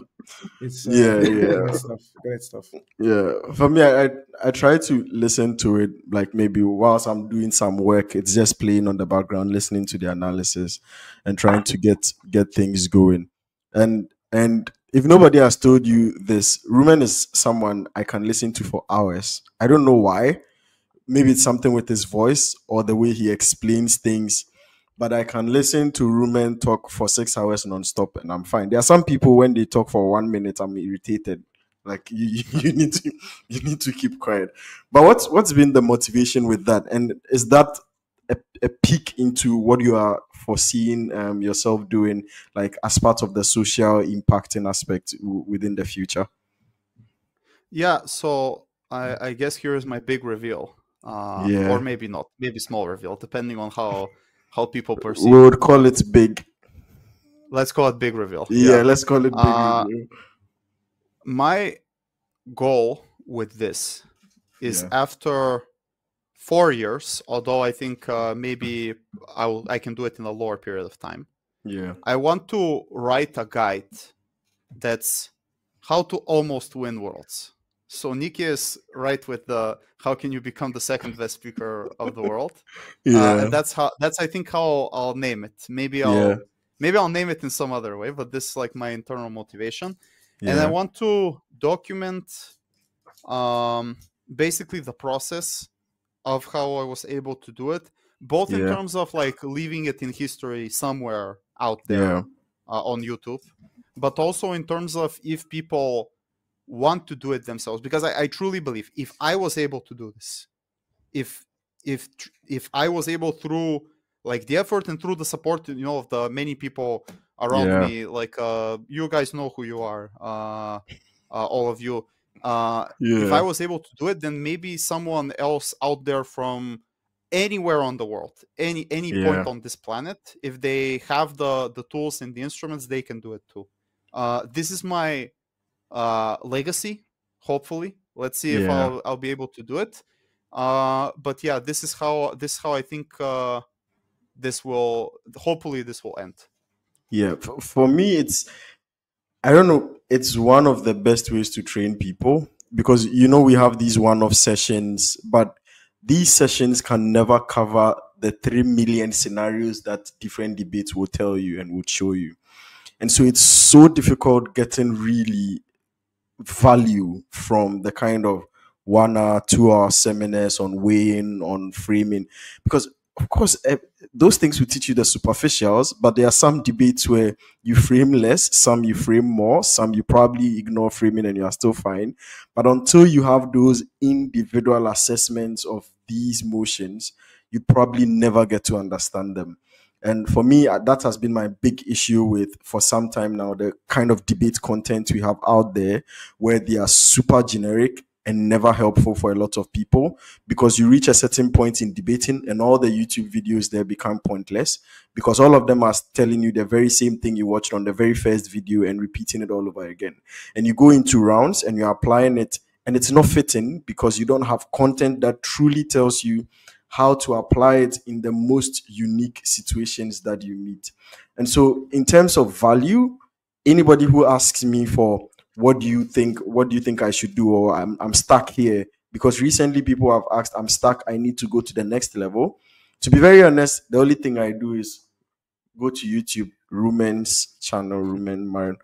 It's great stuff. Yeah, for me, I try to listen to it like maybe whilst I'm doing some work. It's just playing on the background, listening to the analysis, and trying to get things going. And if nobody has told you this, Rumen is someone I can listen to for hours. I don't know why. Maybe it's something with his voice or the way he explains things. But I can listen to Rumen talk for 6 hours nonstop, and I'm fine. There are some people when they talk for 1 minute, I'm irritated. Like you need to keep quiet. But what's been the motivation with that? And is that a peek into what you are foreseeing yourself doing, like as part of the social impacting aspect within the future? Yeah. So I guess here is my big reveal, or maybe not, maybe small reveal, depending on how people perceive. We would call it big. Let's call it big reveal. Yeah, let's call it big reveal. My goal with this is after 4 years, although I think maybe I can do it in a lower period of time. Yeah. I want to write a guide that's how to almost win worlds. So Nikki is right with the how can you become the second best speaker of the world. And that's I think how I'll name it. Maybe I'll name it in some other way, but this is like my internal motivation. Yeah. And I want to document basically the process of how I was able to do it, both in terms of like leaving it in history somewhere out there on YouTube, but also in terms of if people want to do it themselves, because I truly believe if I was able to do this, if I was able through like the effort and through the support, you know, of the many people around me, like you guys know who you are, all of you. If I was able to do it, then maybe someone else out there from anywhere on the world, any point on this planet, if they have the tools and the instruments, they can do it too. This is my legacy, hopefully. Let's see if I'll be able to do it. But yeah, this is how I think this will end. Yeah, for me, it's, I don't know, it's one of the best ways to train people, because you know we have these one-off sessions, but these sessions can never cover the 3 million scenarios that different debates will tell you and will show you. And so it's so difficult getting really value from the kind of 1 hour, 2 hour seminars on weighing, on framing, because of course those things will teach you the superficials, but there are some debates where you frame less, some you frame more, some you probably ignore framing and you are still fine. But until you have those individual assessments of these motions, you probably never get to understand them. And for me, that has been my big issue with, for some time now, the kind of debate content we have out there, where they are super generic and never helpful for a lot of people, because you reach a certain point in debating and all the YouTube videos there become pointless, because all of them are telling you the very same thing you watched on the very first video and repeating it all over again. And you go into rounds and you're applying it and it's not fitting, because you don't have content that truly tells you how to apply it in the most unique situations that you meet. And so in terms of value, anybody who asks me for what do you think I should do, or I'm stuck here, because recently people have asked, I'm stuck, I need to go to the next level. To be very honest, the only thing I do is go to YouTube, Rumen's channel, Rumen Marinov,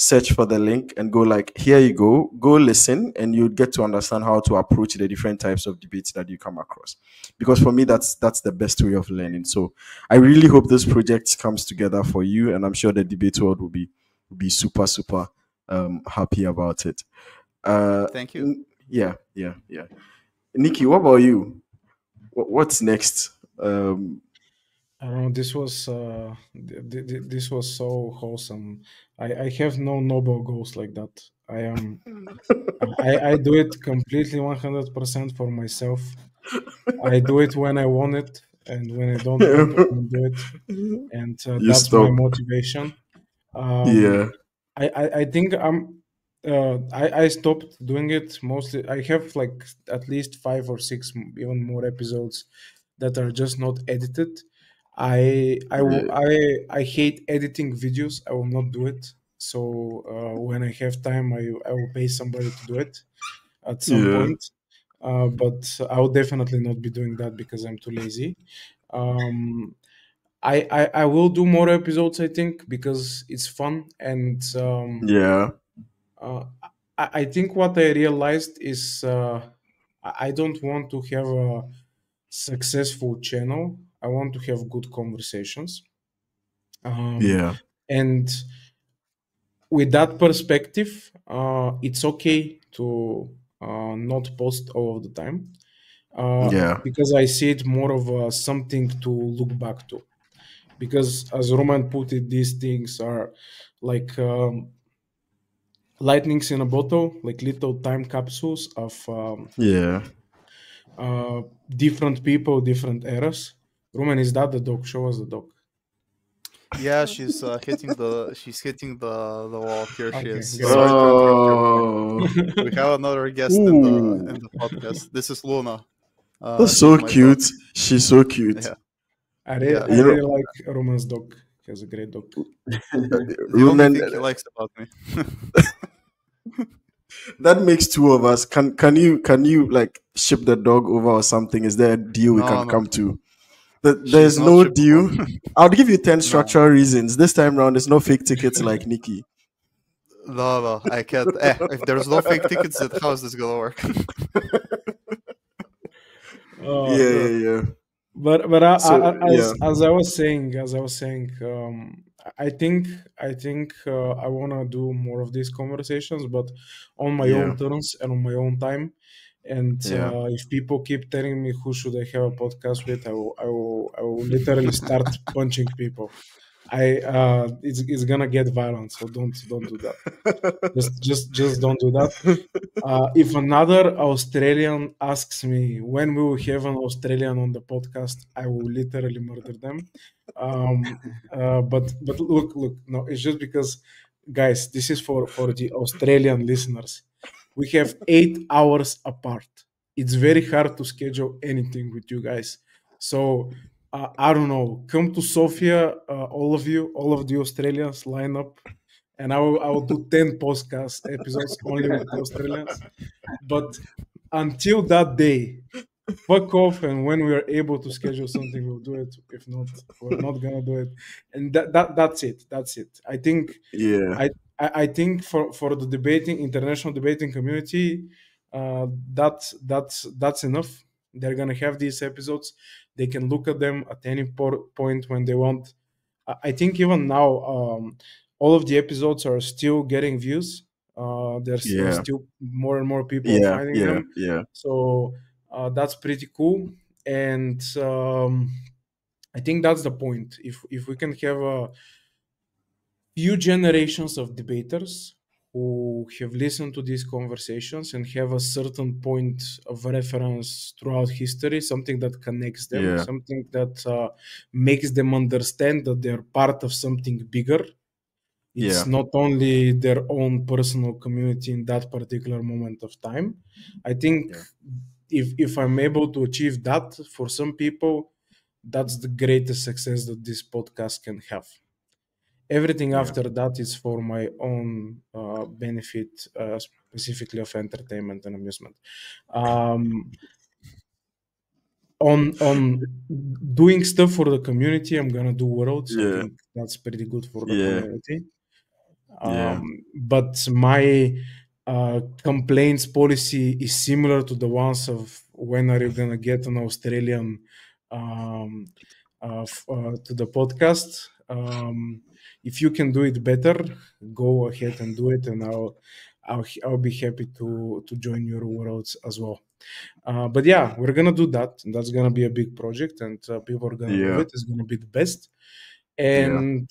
search for the link and go like, here you go, go listen, and you'll get to understand how to approach the different types of debates that you come across. Because for me, that's the best way of learning. So I really hope this project comes together for you, and I'm sure the debate world will be super, super happy about it. Thank you. Yeah. Nikki, what about you? What's next? This was so wholesome. I have no noble goals like that. I am I do it completely 100% for myself. I do it when I want it, and when I don't want it, I do it, and that's my motivation. I think I'm. I stopped doing it mostly. I have like at least 5 or 6, even more episodes that are just not edited. I hate editing videos. I will not do it. So when I have time, I will pay somebody to do it at some point. But I will definitely not be doing that because I'm too lazy. I will do more episodes, I think, because it's fun. And I think what I realized is I don't want to have a successful channel. I want to have good conversations. And with that perspective, it's okay to not post all of the time. Because I see it more of something to look back to. Because as Roman put it, these things are like lightnings in a bottle, like little time capsules of different people, different eras. Rumen, is that the dog? Show us the dog. Yeah, she's hitting the the wall. Here she is. Oh. We have another guest in the podcast. This is Luna. That's so cute. Dog. She's so cute. Yeah. I really like Rumen's dog. He has a great dog. Rumen likes about me. That makes 2 of us. Can you like ship the dog over or something? Is there a deal we can come to? There's no deal. I'll give you 10 structural reasons. This time round, there's no fake tickets like Nikki. No, I can't. If there's no fake tickets, then how's this gonna work? But as I was saying, I think I wanna do more of these conversations, but on my own terms and on my own time. And if people keep telling me who should I have a podcast with, I will literally start punching people. It's gonna get violent, so don't do that. Just don't do that. If another Australian asks me when we will have an Australian on the podcast, I will literally murder them. But look, no, it's just because, guys, this is for the Australian listeners. We have 8 hours apart. It's very hard to schedule anything with you guys. So, I don't know. Come to Sofia, all of the Australians, line up. And I will do 10 podcast episodes only with the Australians. But until that day, fuck off. And when we are able to schedule something, we'll do it. If not, we're not going to do it. And that's it. That's it. I think... Yeah. I think for the international debating community, that's enough. They're gonna have these episodes. They can look at them at any point when they want. I think even now, all of the episodes are still getting views. There's still more and more people finding them. So that's pretty cool. And I think that's the point. If we can have a few generations of debaters who have listened to these conversations and have a certain point of reference throughout history, something that connects them, something that makes them understand that they're part of something bigger. It's not only their own personal community in that particular moment of time. I think if I'm able to achieve that for some people, that's the greatest success that this podcast can have. Everything after that is for my own benefit, specifically of entertainment and amusement. On doing stuff for the community, I'm going to do Worlds. I think that's pretty good for the community. But my complaints policy is similar to the ones of when are you going to get an Australian to the podcast. If you can do it better, go ahead and do it, and I'll I'll be happy to join Euro Worlds as well. But yeah, we're going to do that. And that's going to be a big project, and people are going to do it. It's going to be the best. And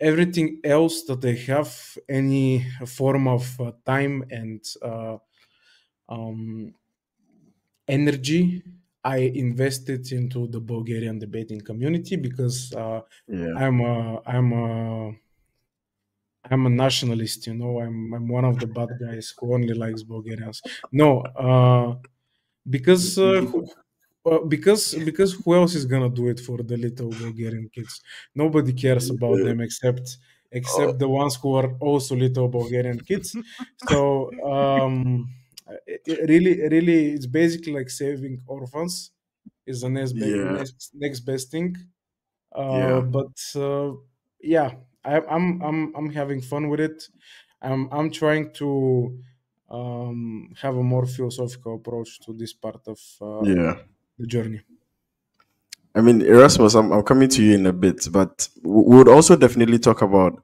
everything else that they have, any form of time and energy, I invested into the Bulgarian debating community, because I'm a nationalist, you know. I'm one of the bad guys who only likes Bulgarians. No, because who else is gonna do it for the little Bulgarian kids? Nobody cares about them except the ones who are also little Bulgarian kids. So really, it's basically like saving orphans is the next best thing. I'm having fun with it. I'm trying to have a more philosophical approach to this part of the journey. I mean, Erasmus, I'm coming to you in a bit, but we would also definitely talk about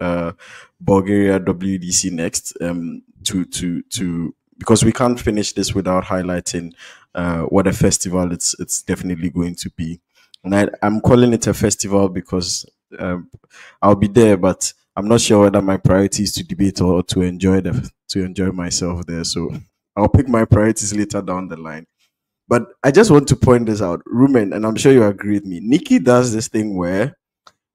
Bulgaria WDC next, because we can't finish this without highlighting what a festival it's definitely going to be. And I'm calling it a festival because I'll be there, but I'm not sure whether my priority is to debate or to enjoy myself there. So I'll pick my priorities later down the line. But I just want to point this out, Rumen, and I'm sure you agree with me. Nikki does this thing where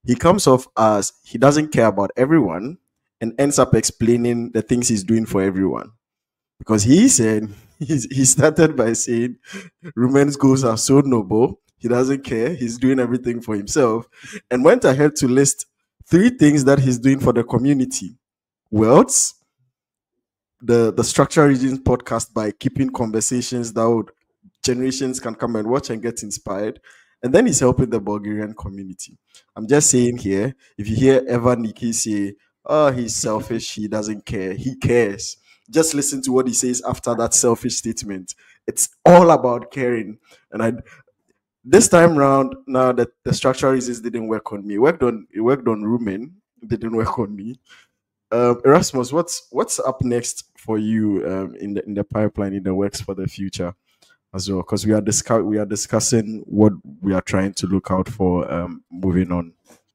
he comes off as he doesn't care about everyone and ends up explaining the things he's doing for everyone. Because he said, he started by saying, Rumen's goals are so noble. He doesn't care. He's doing everything for himself, and went ahead to list 3 things that he's doing for the community. Worlds, the Structural Reasons podcast, by keeping conversations that generations can come and watch and get inspired. And then he's helping the Bulgarian community. I'm just saying here, if you hear Evan Nikki say, oh, he's selfish, he doesn't care, he cares. Just listen to what he says after that selfish statement. It's all about caring. And this time round, now that the Structural Reasons didn't work on me, it worked on Rumen, didn't work on me. Erasmus, what's up next for you in the pipeline, in the works for the future as well? Because we are discussing what we are trying to look out for moving on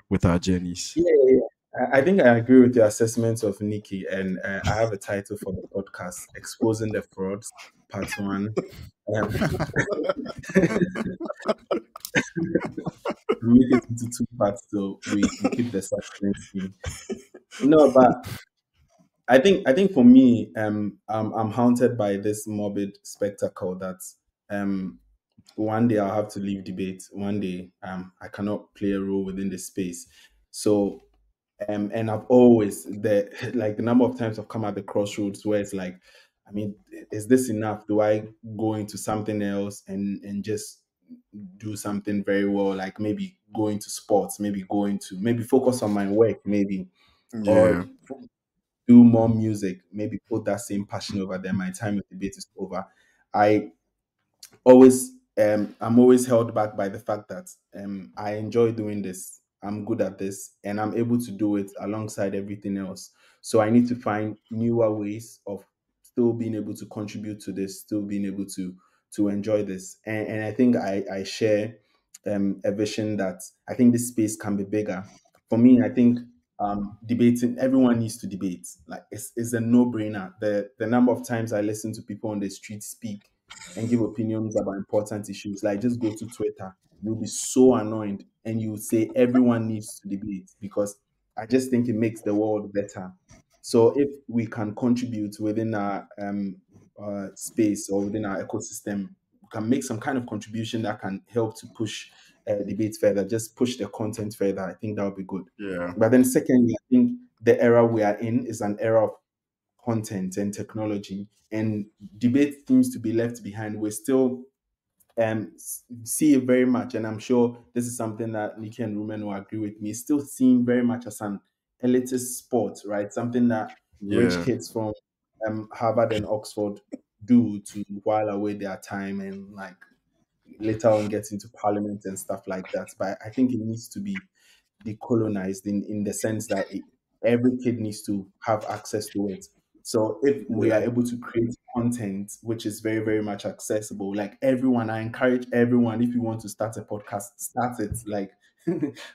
with our journeys. Yeah, I think I agree with your assessments of Nikki, and I have a title for the podcast: Exposing the Frauds, Part 1. We made it into 2 parts, so we keep the suspense. No, but I think for me, I'm haunted by this morbid spectacle that one day I'll have to leave debate. One day I cannot play a role within this space. So and I've always the number of times I've come at the crossroads where it's like, I mean, is this enough? Do I go into something else and just do something very well? Like maybe go into sports, maybe focus on my work, or do more music, maybe put that same passion over there. My time with debate is over. I'm always held back by the fact that I enjoy doing this. I'm good at this, and I'm able to do it alongside everything else. So I need to find newer ways of still being able to contribute to this, still being able to enjoy this. And I think I share a vision that I think this space can be bigger. For me, I think debating, everyone needs to debate. Like it's a no-brainer. The number of times I listen to people on the street speak and give opinions about important issues, like just go to Twitter, you'll be so annoyed, and you will say everyone needs to debate, because I just think it makes the world better. So if we can contribute within our space or within our ecosystem, we can make some kind of contribution that can help to push debate further, just push the content further. I think that would be good. Yeah. But then secondly, I think the era we are in is an era of content and technology, and debate seems to be left behind. We still see it very much, and I'm sure this is something that Nikki and Rumen will agree with me, still seen very much as an elitist sport, right? Something that rich kids from Harvard and Oxford do to while away their time, and like later on get into parliament and stuff like that. But I think it needs to be decolonized in the sense that every kid needs to have access to it. So if we are able to create content which is very, very much accessible, like everyone, I encourage everyone, if you want to start a podcast, start it. Like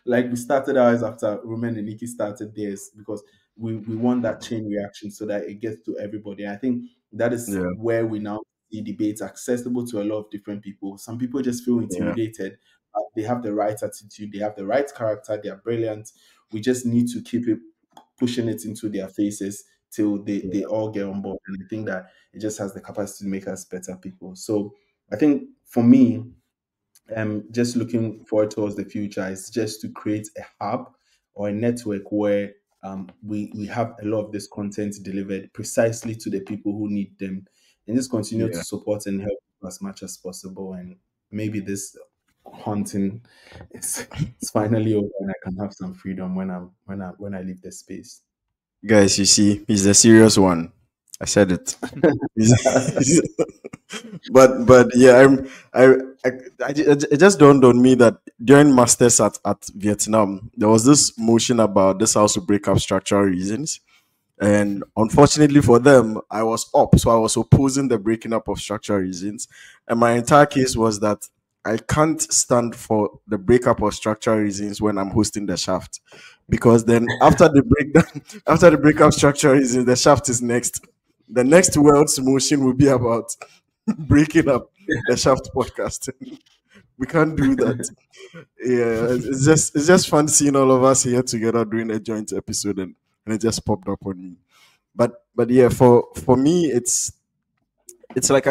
like we started ours after Rumen and Nikki started theirs, because we want that chain reaction so that it gets to everybody. I think that is where we now see debates accessible to a lot of different people. Some people just feel intimidated. But they have the right attitude. They have the right character. They are brilliant. We just need to keep it pushing it into their faces till they all get on board. And I think that it just has the capacity to make us better people. So I think for me, just looking forward towards the future is just to create a hub or a network where we have a lot of this content delivered precisely to the people who need them, and just continue to support and help as much as possible. And maybe this haunting is finally over, and I can have some freedom when I leave the space. Guys, you see, he's the serious one. I said it. But yeah, it just dawned on me that during masters at Vietnam, there was this motion about this house to break up structural reasons, and unfortunately for them, I was up, so I was opposing the breaking up of structural reasons, and my entire case was that I can't stand for the breakup of structural reasons when I'm hosting the Shaft, because then after the breakup structural reasons, the Shaft is next. The next world's motion will be about breaking up the Shaft podcast. We can't do that. Yeah, it's just fun seeing all of us here together doing a joint episode, and it just popped up on me. But yeah, for me, it's like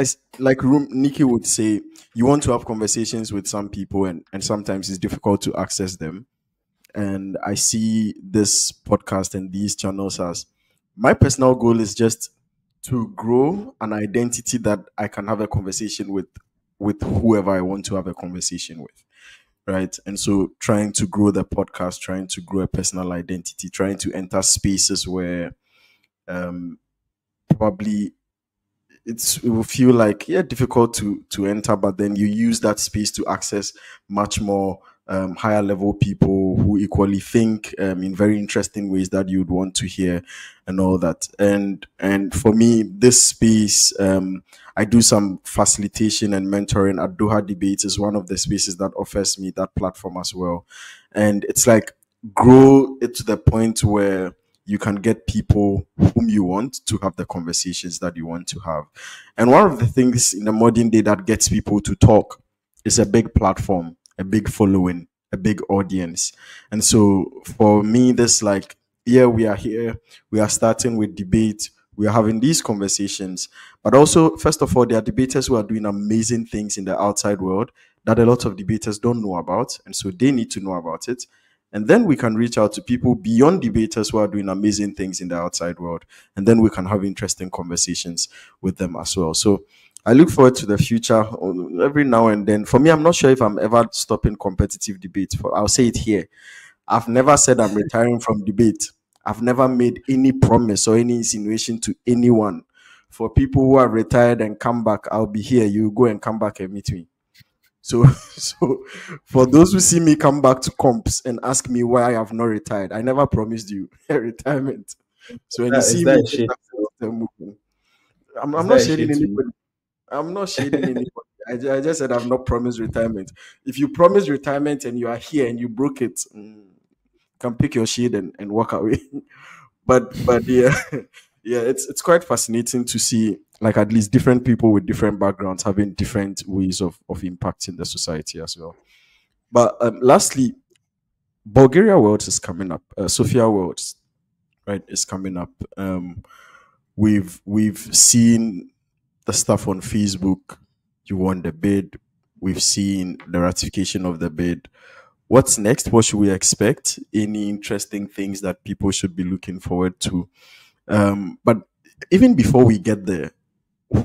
Nikki would say, you want to have conversations with some people, and sometimes it's difficult to access them. And I see this podcast and these channels as my personal goal is just to grow an identity that I can have a conversation with whoever I want to have a conversation with, right? And so trying to grow the podcast, trying to grow a personal identity, trying to enter spaces where probably it will feel like, difficult to enter, but then you use that space to access much more higher level people who equally think in very interesting ways that you'd want to hear and all that. And for me, this space, I do some facilitation and mentoring at Doha Debates, is one of the spaces that offers me that platform as well. And it's like, grow it to the point where you can get people whom you want to have the conversations that you want to have. And one of the things in the modern day that gets people to talk is a big platform, a big following, a big audience. And so for me, this like, we are here, we are starting with debate, we are having these conversations, but also, first of all, there are debaters who are doing amazing things in the outside world that a lot of debaters don't know about. And so they need to know about it. And then we can reach out to people beyond debaters who are doing amazing things in the outside world. And then we can have interesting conversations with them as well. So I look forward to the future every now and then. For me, I'm not sure if I'm ever stopping competitive debate. I'll say it here. I've never said I'm retiring from debate. I've never made any promise or any insinuation to anyone. For people who are retired and come back, I'll be here. You go and come back and meet me. So for those who see me come back to comps and ask me why I have not retired, I never promised you a retirement. So when you see me, I'm not shading anybody. I'm not shading anybody. I just said I've not promised retirement. If you promise retirement and you are here and you broke it, you can pick your shade and walk away. But yeah, it's quite fascinating to see, like, at least different people with different backgrounds having different ways of impacting the society as well. But lastly, Bulgaria Worlds is coming up. Sofia Worlds, right, is coming up. We've seen the stuff on Facebook. You won the bid. We've seen the ratification of the bid. What's next? What should we expect? Any interesting things that people should be looking forward to? But even before we get there,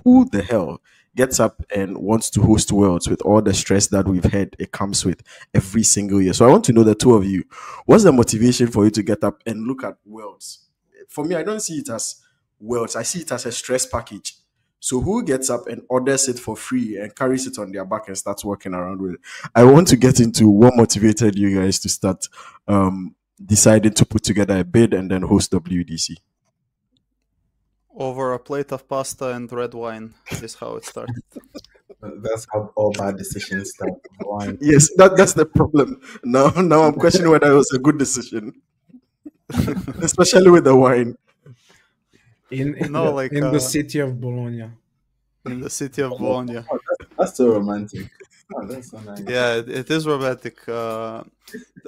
who the hell gets up and wants to host Worlds with all the stress that we've had it comes with every single year? So I want to know, the two of you, what's the motivation for you to get up and look at Worlds? For me, I don't see it as Worlds. I see it as a stress package. So who gets up and orders it for free and carries it on their back and starts walking around with it? I want to get into what motivated you guys to start deciding to put together a bid and then host WDC. Over a plate of pasta and red wine is how it started. That's how all bad decisions start. Wine. Yes, that's the problem. Now I'm questioning whether it was a good decision, especially with the wine. In the city of Bologna. In the city of Bologna. Oh, that's so romantic. Oh, that's so nice. Yeah, it is romantic.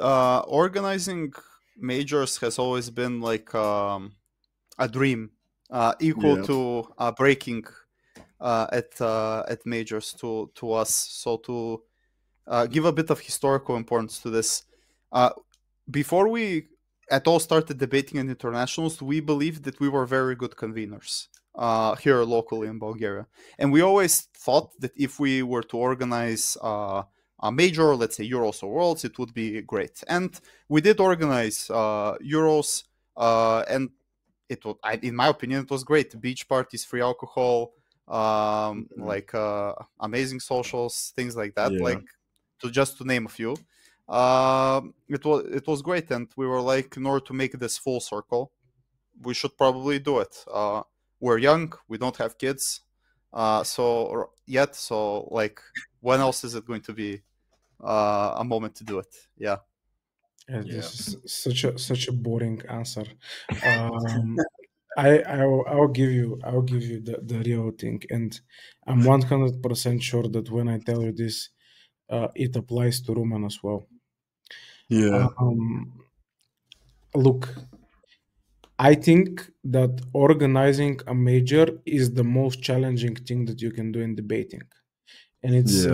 Organizing majors has always been like a dream, equal to breaking at majors to us. So to give a bit of historical importance to this, before we at all started debating in internationals, we believed that we were very good conveners here locally in Bulgaria, and we always thought that if we were to organize a major, let's say Euros or Worlds, it would be great. And we did organize Euros, and it was, in my opinion, it was great. Beach parties, free alcohol, amazing socials, things like that. Yeah. Like to name a few. It was great, and we were like, in order to make this full circle, we should probably do it. We're young, we don't have kids, so like, when else is it going to be a moment to do it? Yeah. Yeah, this is such a boring answer. I'll give you the real thing, and I'm 100% sure that when I tell you this, it applies to Rumen as well. Yeah. Look, I think that organizing a major is the most challenging thing that you can do in debating. And it's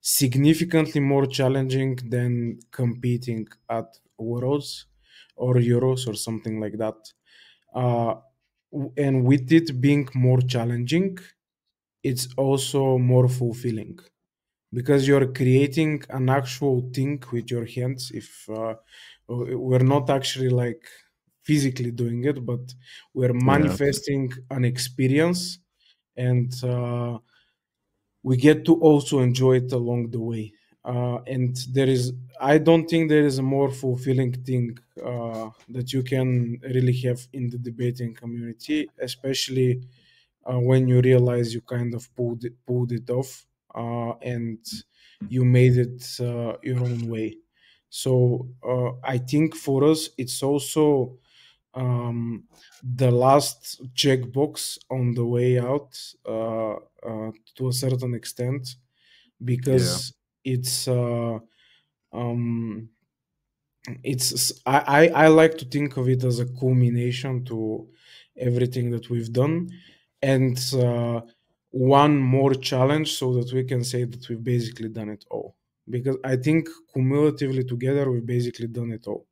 significantly more challenging than competing at Worlds or Euros or something like that. And with it being more challenging, it's also more fulfilling, because you're creating an actual thing with your hands. If we're not actually like physically doing it, but we're manifesting an experience, and we get to also enjoy it along the way. And I don't think there is a more fulfilling thing that you can really have in the debating community, especially when you realize you kind of pulled it off. And you made it your own way. So I think for us, it's also the last checkbox on the way out to a certain extent, because I like to think of it as a culmination to everything that we've done, and one more challenge so that we can say that we've basically done it all. Because I think cumulatively together, we've basically done it all.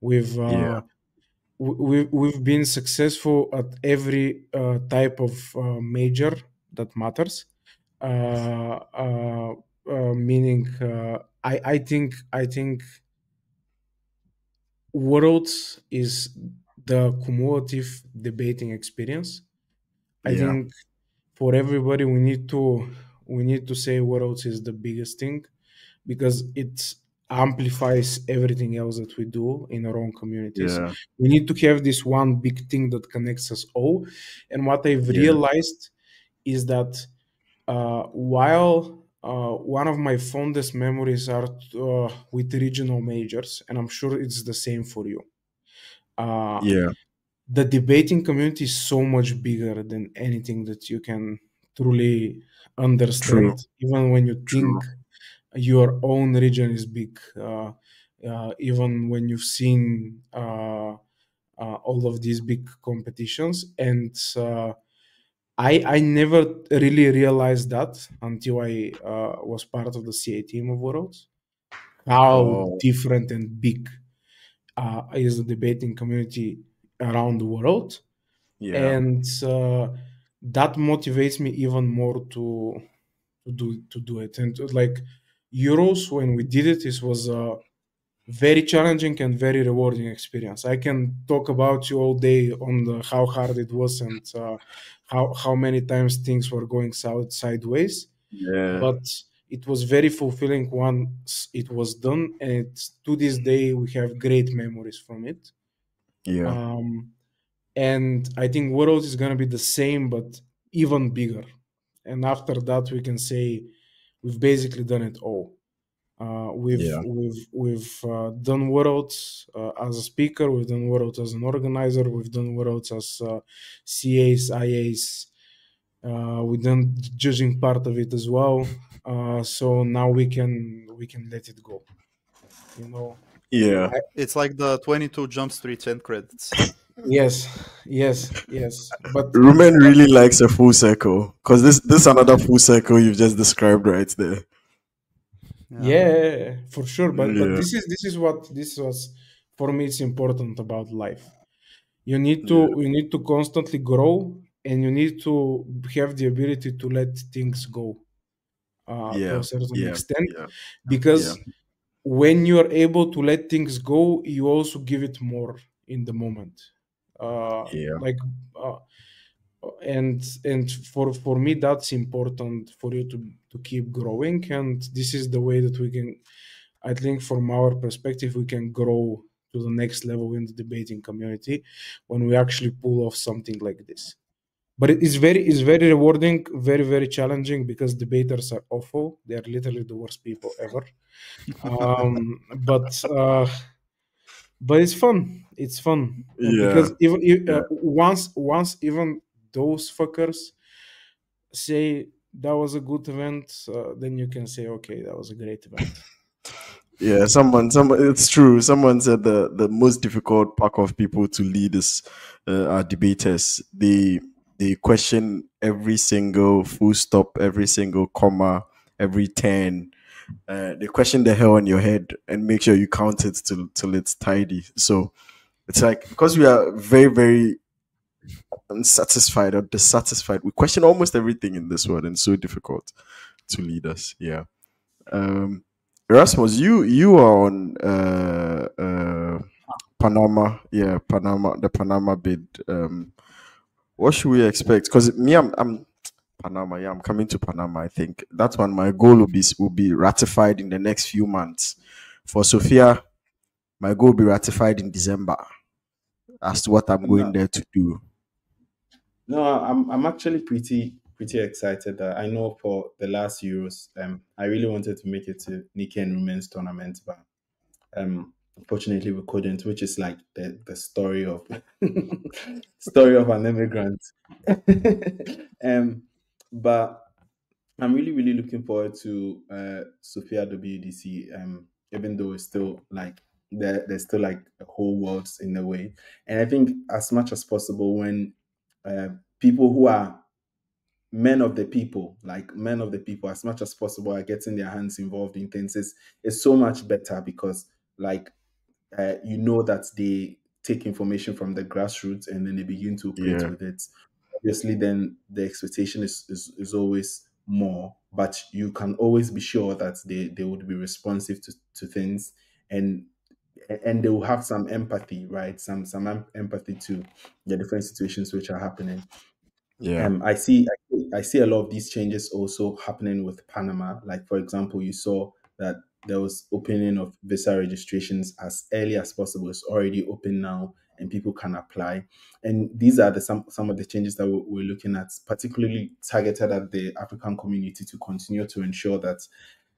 We've been successful at every type of major that matters. I think Worlds is the cumulative debating experience. I think. For everybody, we need to say Worlds is the biggest thing, because it amplifies everything else that we do in our own communities. Yeah. We need to have this one big thing that connects us all. And what I've realized is that while one of my fondest memories are with regional majors, and I'm sure it's the same for you. The debating community is so much bigger than anything that you can truly understand. True. Even when you think your own region is big, even when you've seen all of these big competitions. And I never really realized that until I was part of the CA team of Worlds, how different and big is the debating community around the world, and that motivates me even more to do it. And like Euros, when we did it, this was a very challenging and very rewarding experience. I can talk about you all day on how hard it was, and how many times things were going sideways. Yeah. But it was very fulfilling once it was done, and to this day we have great memories from it. Yeah. And I think Worlds is going to be the same, but even bigger. And after that, we can say we've basically done it all. We've done Worlds as a speaker. We've done Worlds as an organizer. We've done Worlds as CAs, IAs. We've done the judging part of it as well. So now we can let it go. You know. Yeah. It's like the 22 Jump Street end credits. Yes. But Rumen really likes a full circle, because this is another full circle you've just described right there. Yeah, for sure. But this was for me. It's important about life. You need to constantly grow, and you need to have the ability to let things go to a certain extent, because when you are able to let things go, you also give it more in the moment. And for me, that's important for you to keep growing. And this is the way that we can, I think from our perspective, we can grow to the next level in the debating community when we actually pull off something like this. But it's very rewarding, very, very challenging, because debaters are awful. They are literally the worst people ever. But it's fun. It's fun. Yeah. Because once even those fuckers say that was a good event, then you can say, okay, that was a great event. Yeah, someone, it's true. Someone said the most difficult pack of people to lead is are debaters. They question every single full stop, every single comma, every turn. They question the hell on your head and make sure you count it till it's tidy. So it's like, because we are very, very unsatisfied or dissatisfied, we question almost everything in this world, and it's so difficult to lead us. Yeah. Erasmus, you are on Panama. Yeah, the Panama bid. What should we expect? Because me, I'm Panama. Yeah, I'm coming to Panama. I think that's when my goal will be ratified in the next few months. For Sofia, my goal will be ratified in December as to what I'm going there to do. No, I'm actually pretty excited. I know for the last Euros, I really wanted to make it to Nikkei and Rumen's tournament, but unfortunately we couldn't, which is like the story of an immigrant. But I'm really, really looking forward to Sofia WDC, even though it's still like there's still like a whole world in a way. And I think as much as possible, when people who are men of the people, as much as possible are getting their hands involved in things, it's so much better, because like you know that they take information from the grassroots and then they begin to operate with it. Obviously, then the expectation is always more, but you can always be sure that they would be responsive to things, and they will have some empathy, right? Some empathy to the different situations which are happening. Yeah, I see a lot of these changes also happening with Panama. Like, for example, you saw that there was opening of visa registrations as early as possible. It's already open now, and people can apply. And these are some of the changes that we're looking at, particularly targeted at the African community, to continue to ensure that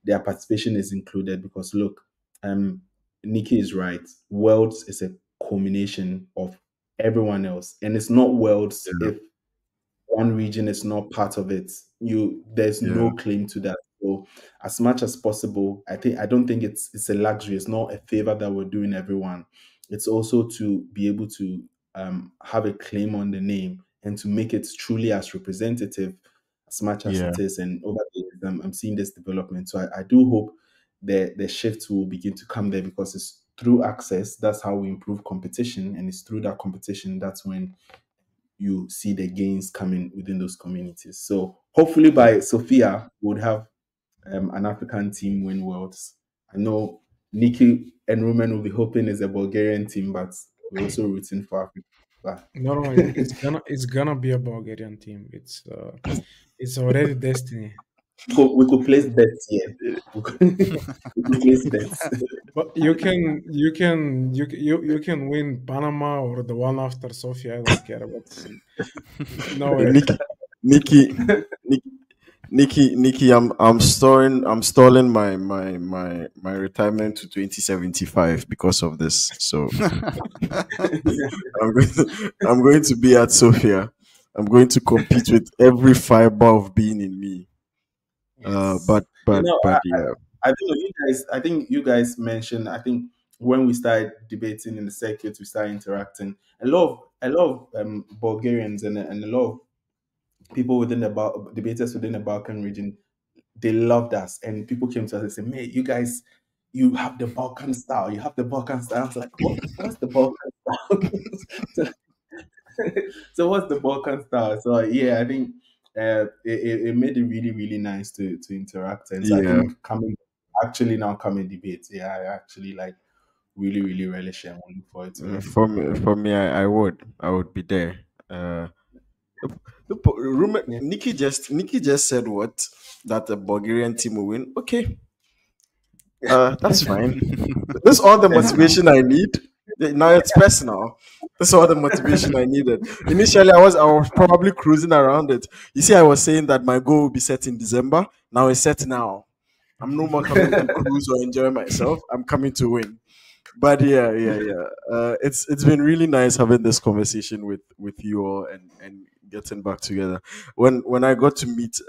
their participation is included. Because look, Nikki is right. Worlds is a culmination of everyone else, and it's not Worlds if one region is not part of it. There's no claim to that. So as much as possible, I don't think it's a luxury. It's not a favor that we're doing everyone. It's also to be able to have a claim on the name and to make it truly as representative as much as it is. And over the years, I'm seeing this development. So I do hope the shifts will begin to come there, because it's through access. That's how we improve competition. And it's through that competition that's when you see the gains coming within those communities. So hopefully by Sofia, we'll have an African team win Worlds. I know Nikki and Rumen will be hoping it's a Bulgarian team, but we're also rooting for Africa. But... No, it's gonna be a Bulgarian team. It's already destiny. We could place bets here. We could place bets. But you can win Panama or the one after Sofia. I don't care about it. No way. Nikki, I'm stalling my retirement to 2075 because of this. So I'm going to be at Sofia. I'm going to compete with every fiber of being in me. Yes. I think you guys mentioned, I think when we started debating in the circuit, we started interacting. A lot of Bulgarians and a lot of people within the debaters within the Balkan region, they loved us, and people came to us and said, "Mate, you guys, you have the Balkan style. You have the Balkan style." I was like, "What's the Balkan style?" So what's the Balkan style? So yeah, I think it made it really, really nice to interact. And so yeah. I think coming debates, yeah, I actually like really, really relish and looking forward to it. For me, I would be there. Nikki just said that the Bulgarian team will win. Okay, that's fine. That's all the motivation I need. Now it's personal. That's all the motivation I needed. Initially, I was probably cruising around it. You see, I was saying that my goal will be set in December. Now it's set now. I'm no more coming to cruise or enjoy myself. I'm coming to win. But yeah. It's been really nice having this conversation with you all and getting back together. When I got to meet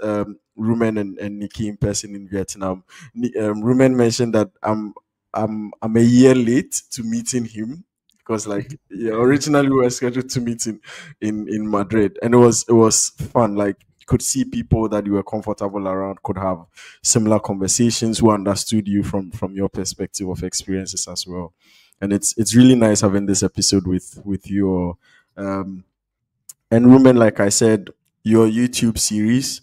Rumen and Nikki in person in Vietnam, Rumen mentioned that I'm a year late to meeting him because, like, yeah, originally we were scheduled to meet in Madrid, and it was fun. Like, you could see people that you were comfortable around, could have similar conversations, who understood you from your perspective of experiences as well. And it's really nice having this episode with you all. And Rumen, like I said, your YouTube series,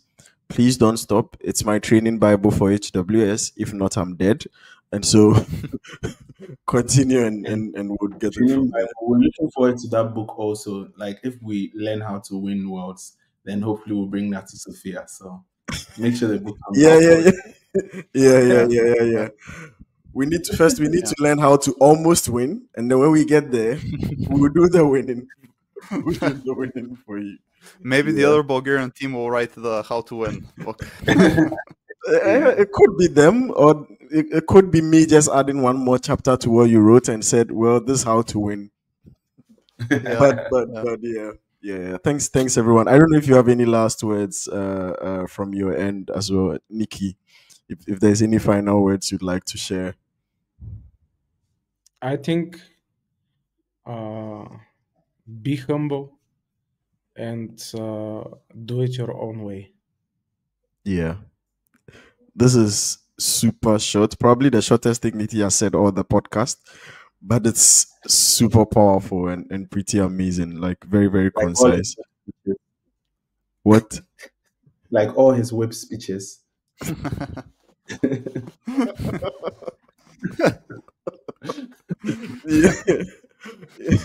please don't stop. It's my training Bible for HWS. If not, I'm dead. And so continue and we'll get it from there. We're looking forward to that book also. Like, if we learn how to win worlds, then hopefully we'll bring that to Sofia. So make sure the book comes out. Yeah. We need to learn how to almost win. And then when we get there, we'll do the winning. We'll do the winning for you. Maybe the other Bulgarian team will write the how to win book. It could be them, or it could be me just adding one more chapter to what you wrote and said, well, this is how to win. But yeah. Thanks everyone. I don't know if you have any last words from your end as well, Nikki, if there's any final words you'd like to share. I think be humble and do it your own way. Yeah. This is super short, probably the shortest thing Nikki has said on the podcast, but it's super powerful and pretty amazing. Like, very, very concise. What? Like all his web speeches. Yeah,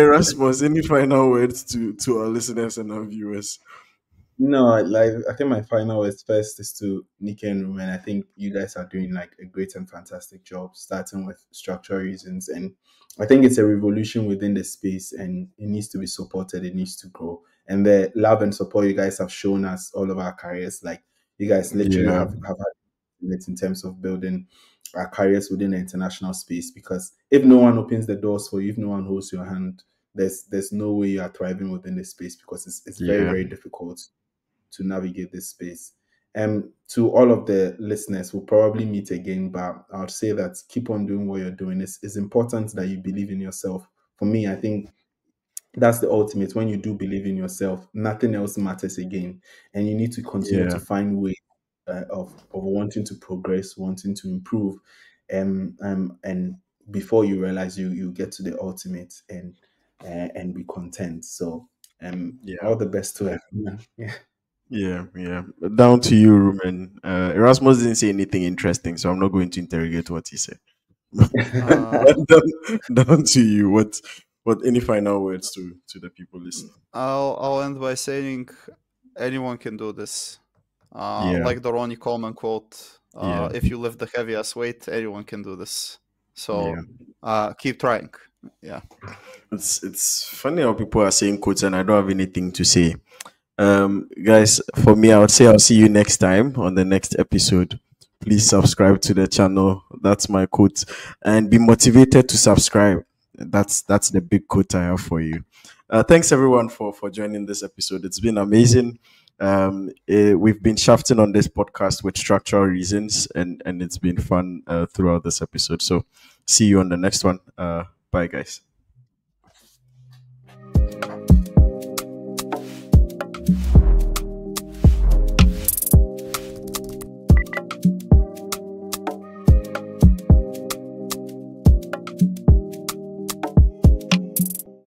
Erasmus, any final words to our listeners and our viewers? No, like, I think my final words first is to Nikki and Rumen. I think you guys are doing like a great and fantastic job, starting with Structural Reasons, and I think it's a revolution within the space, and it needs to be supported. It needs to grow, and the love and support you guys have shown us all of our careers, like, you guys literally have had it in terms of building our careers within the international space. Because if no one opens the doors for you, if no one holds your hand, there's no way you are thriving within this space, because it's very, very difficult to navigate this space. And to all of the listeners, we'll probably meet again, but I would say that keep on doing what you're doing. It's important that you believe in yourself. For me, I think that's the ultimate. When you do believe in yourself, nothing else matters again. And you need to continue to find ways of wanting to progress, wanting to improve. And before you realize you get to the ultimate and be content. So all the best to everyone. Yeah. Down to you, Rumen. Erasmus didn't say anything interesting, so I'm not going to interrogate what he said. Down to you. What any final words to the people listening? I'll end by saying anyone can do this. Like the Ronnie Coleman quote, if you lift the heaviest weight, anyone can do this. So keep trying. Yeah. It's funny how people are saying quotes and I don't have anything to say. Guys, for me, I would say I'll see you next time on the next episode. Please subscribe to the channel. That's my quote. And be motivated to subscribe. That's the big quote I have for you. Thanks everyone for joining this episode. It's been amazing. We've been shafting on this podcast with structural reasons, and it's been fun throughout this episode. So see you on the next one. Bye guys.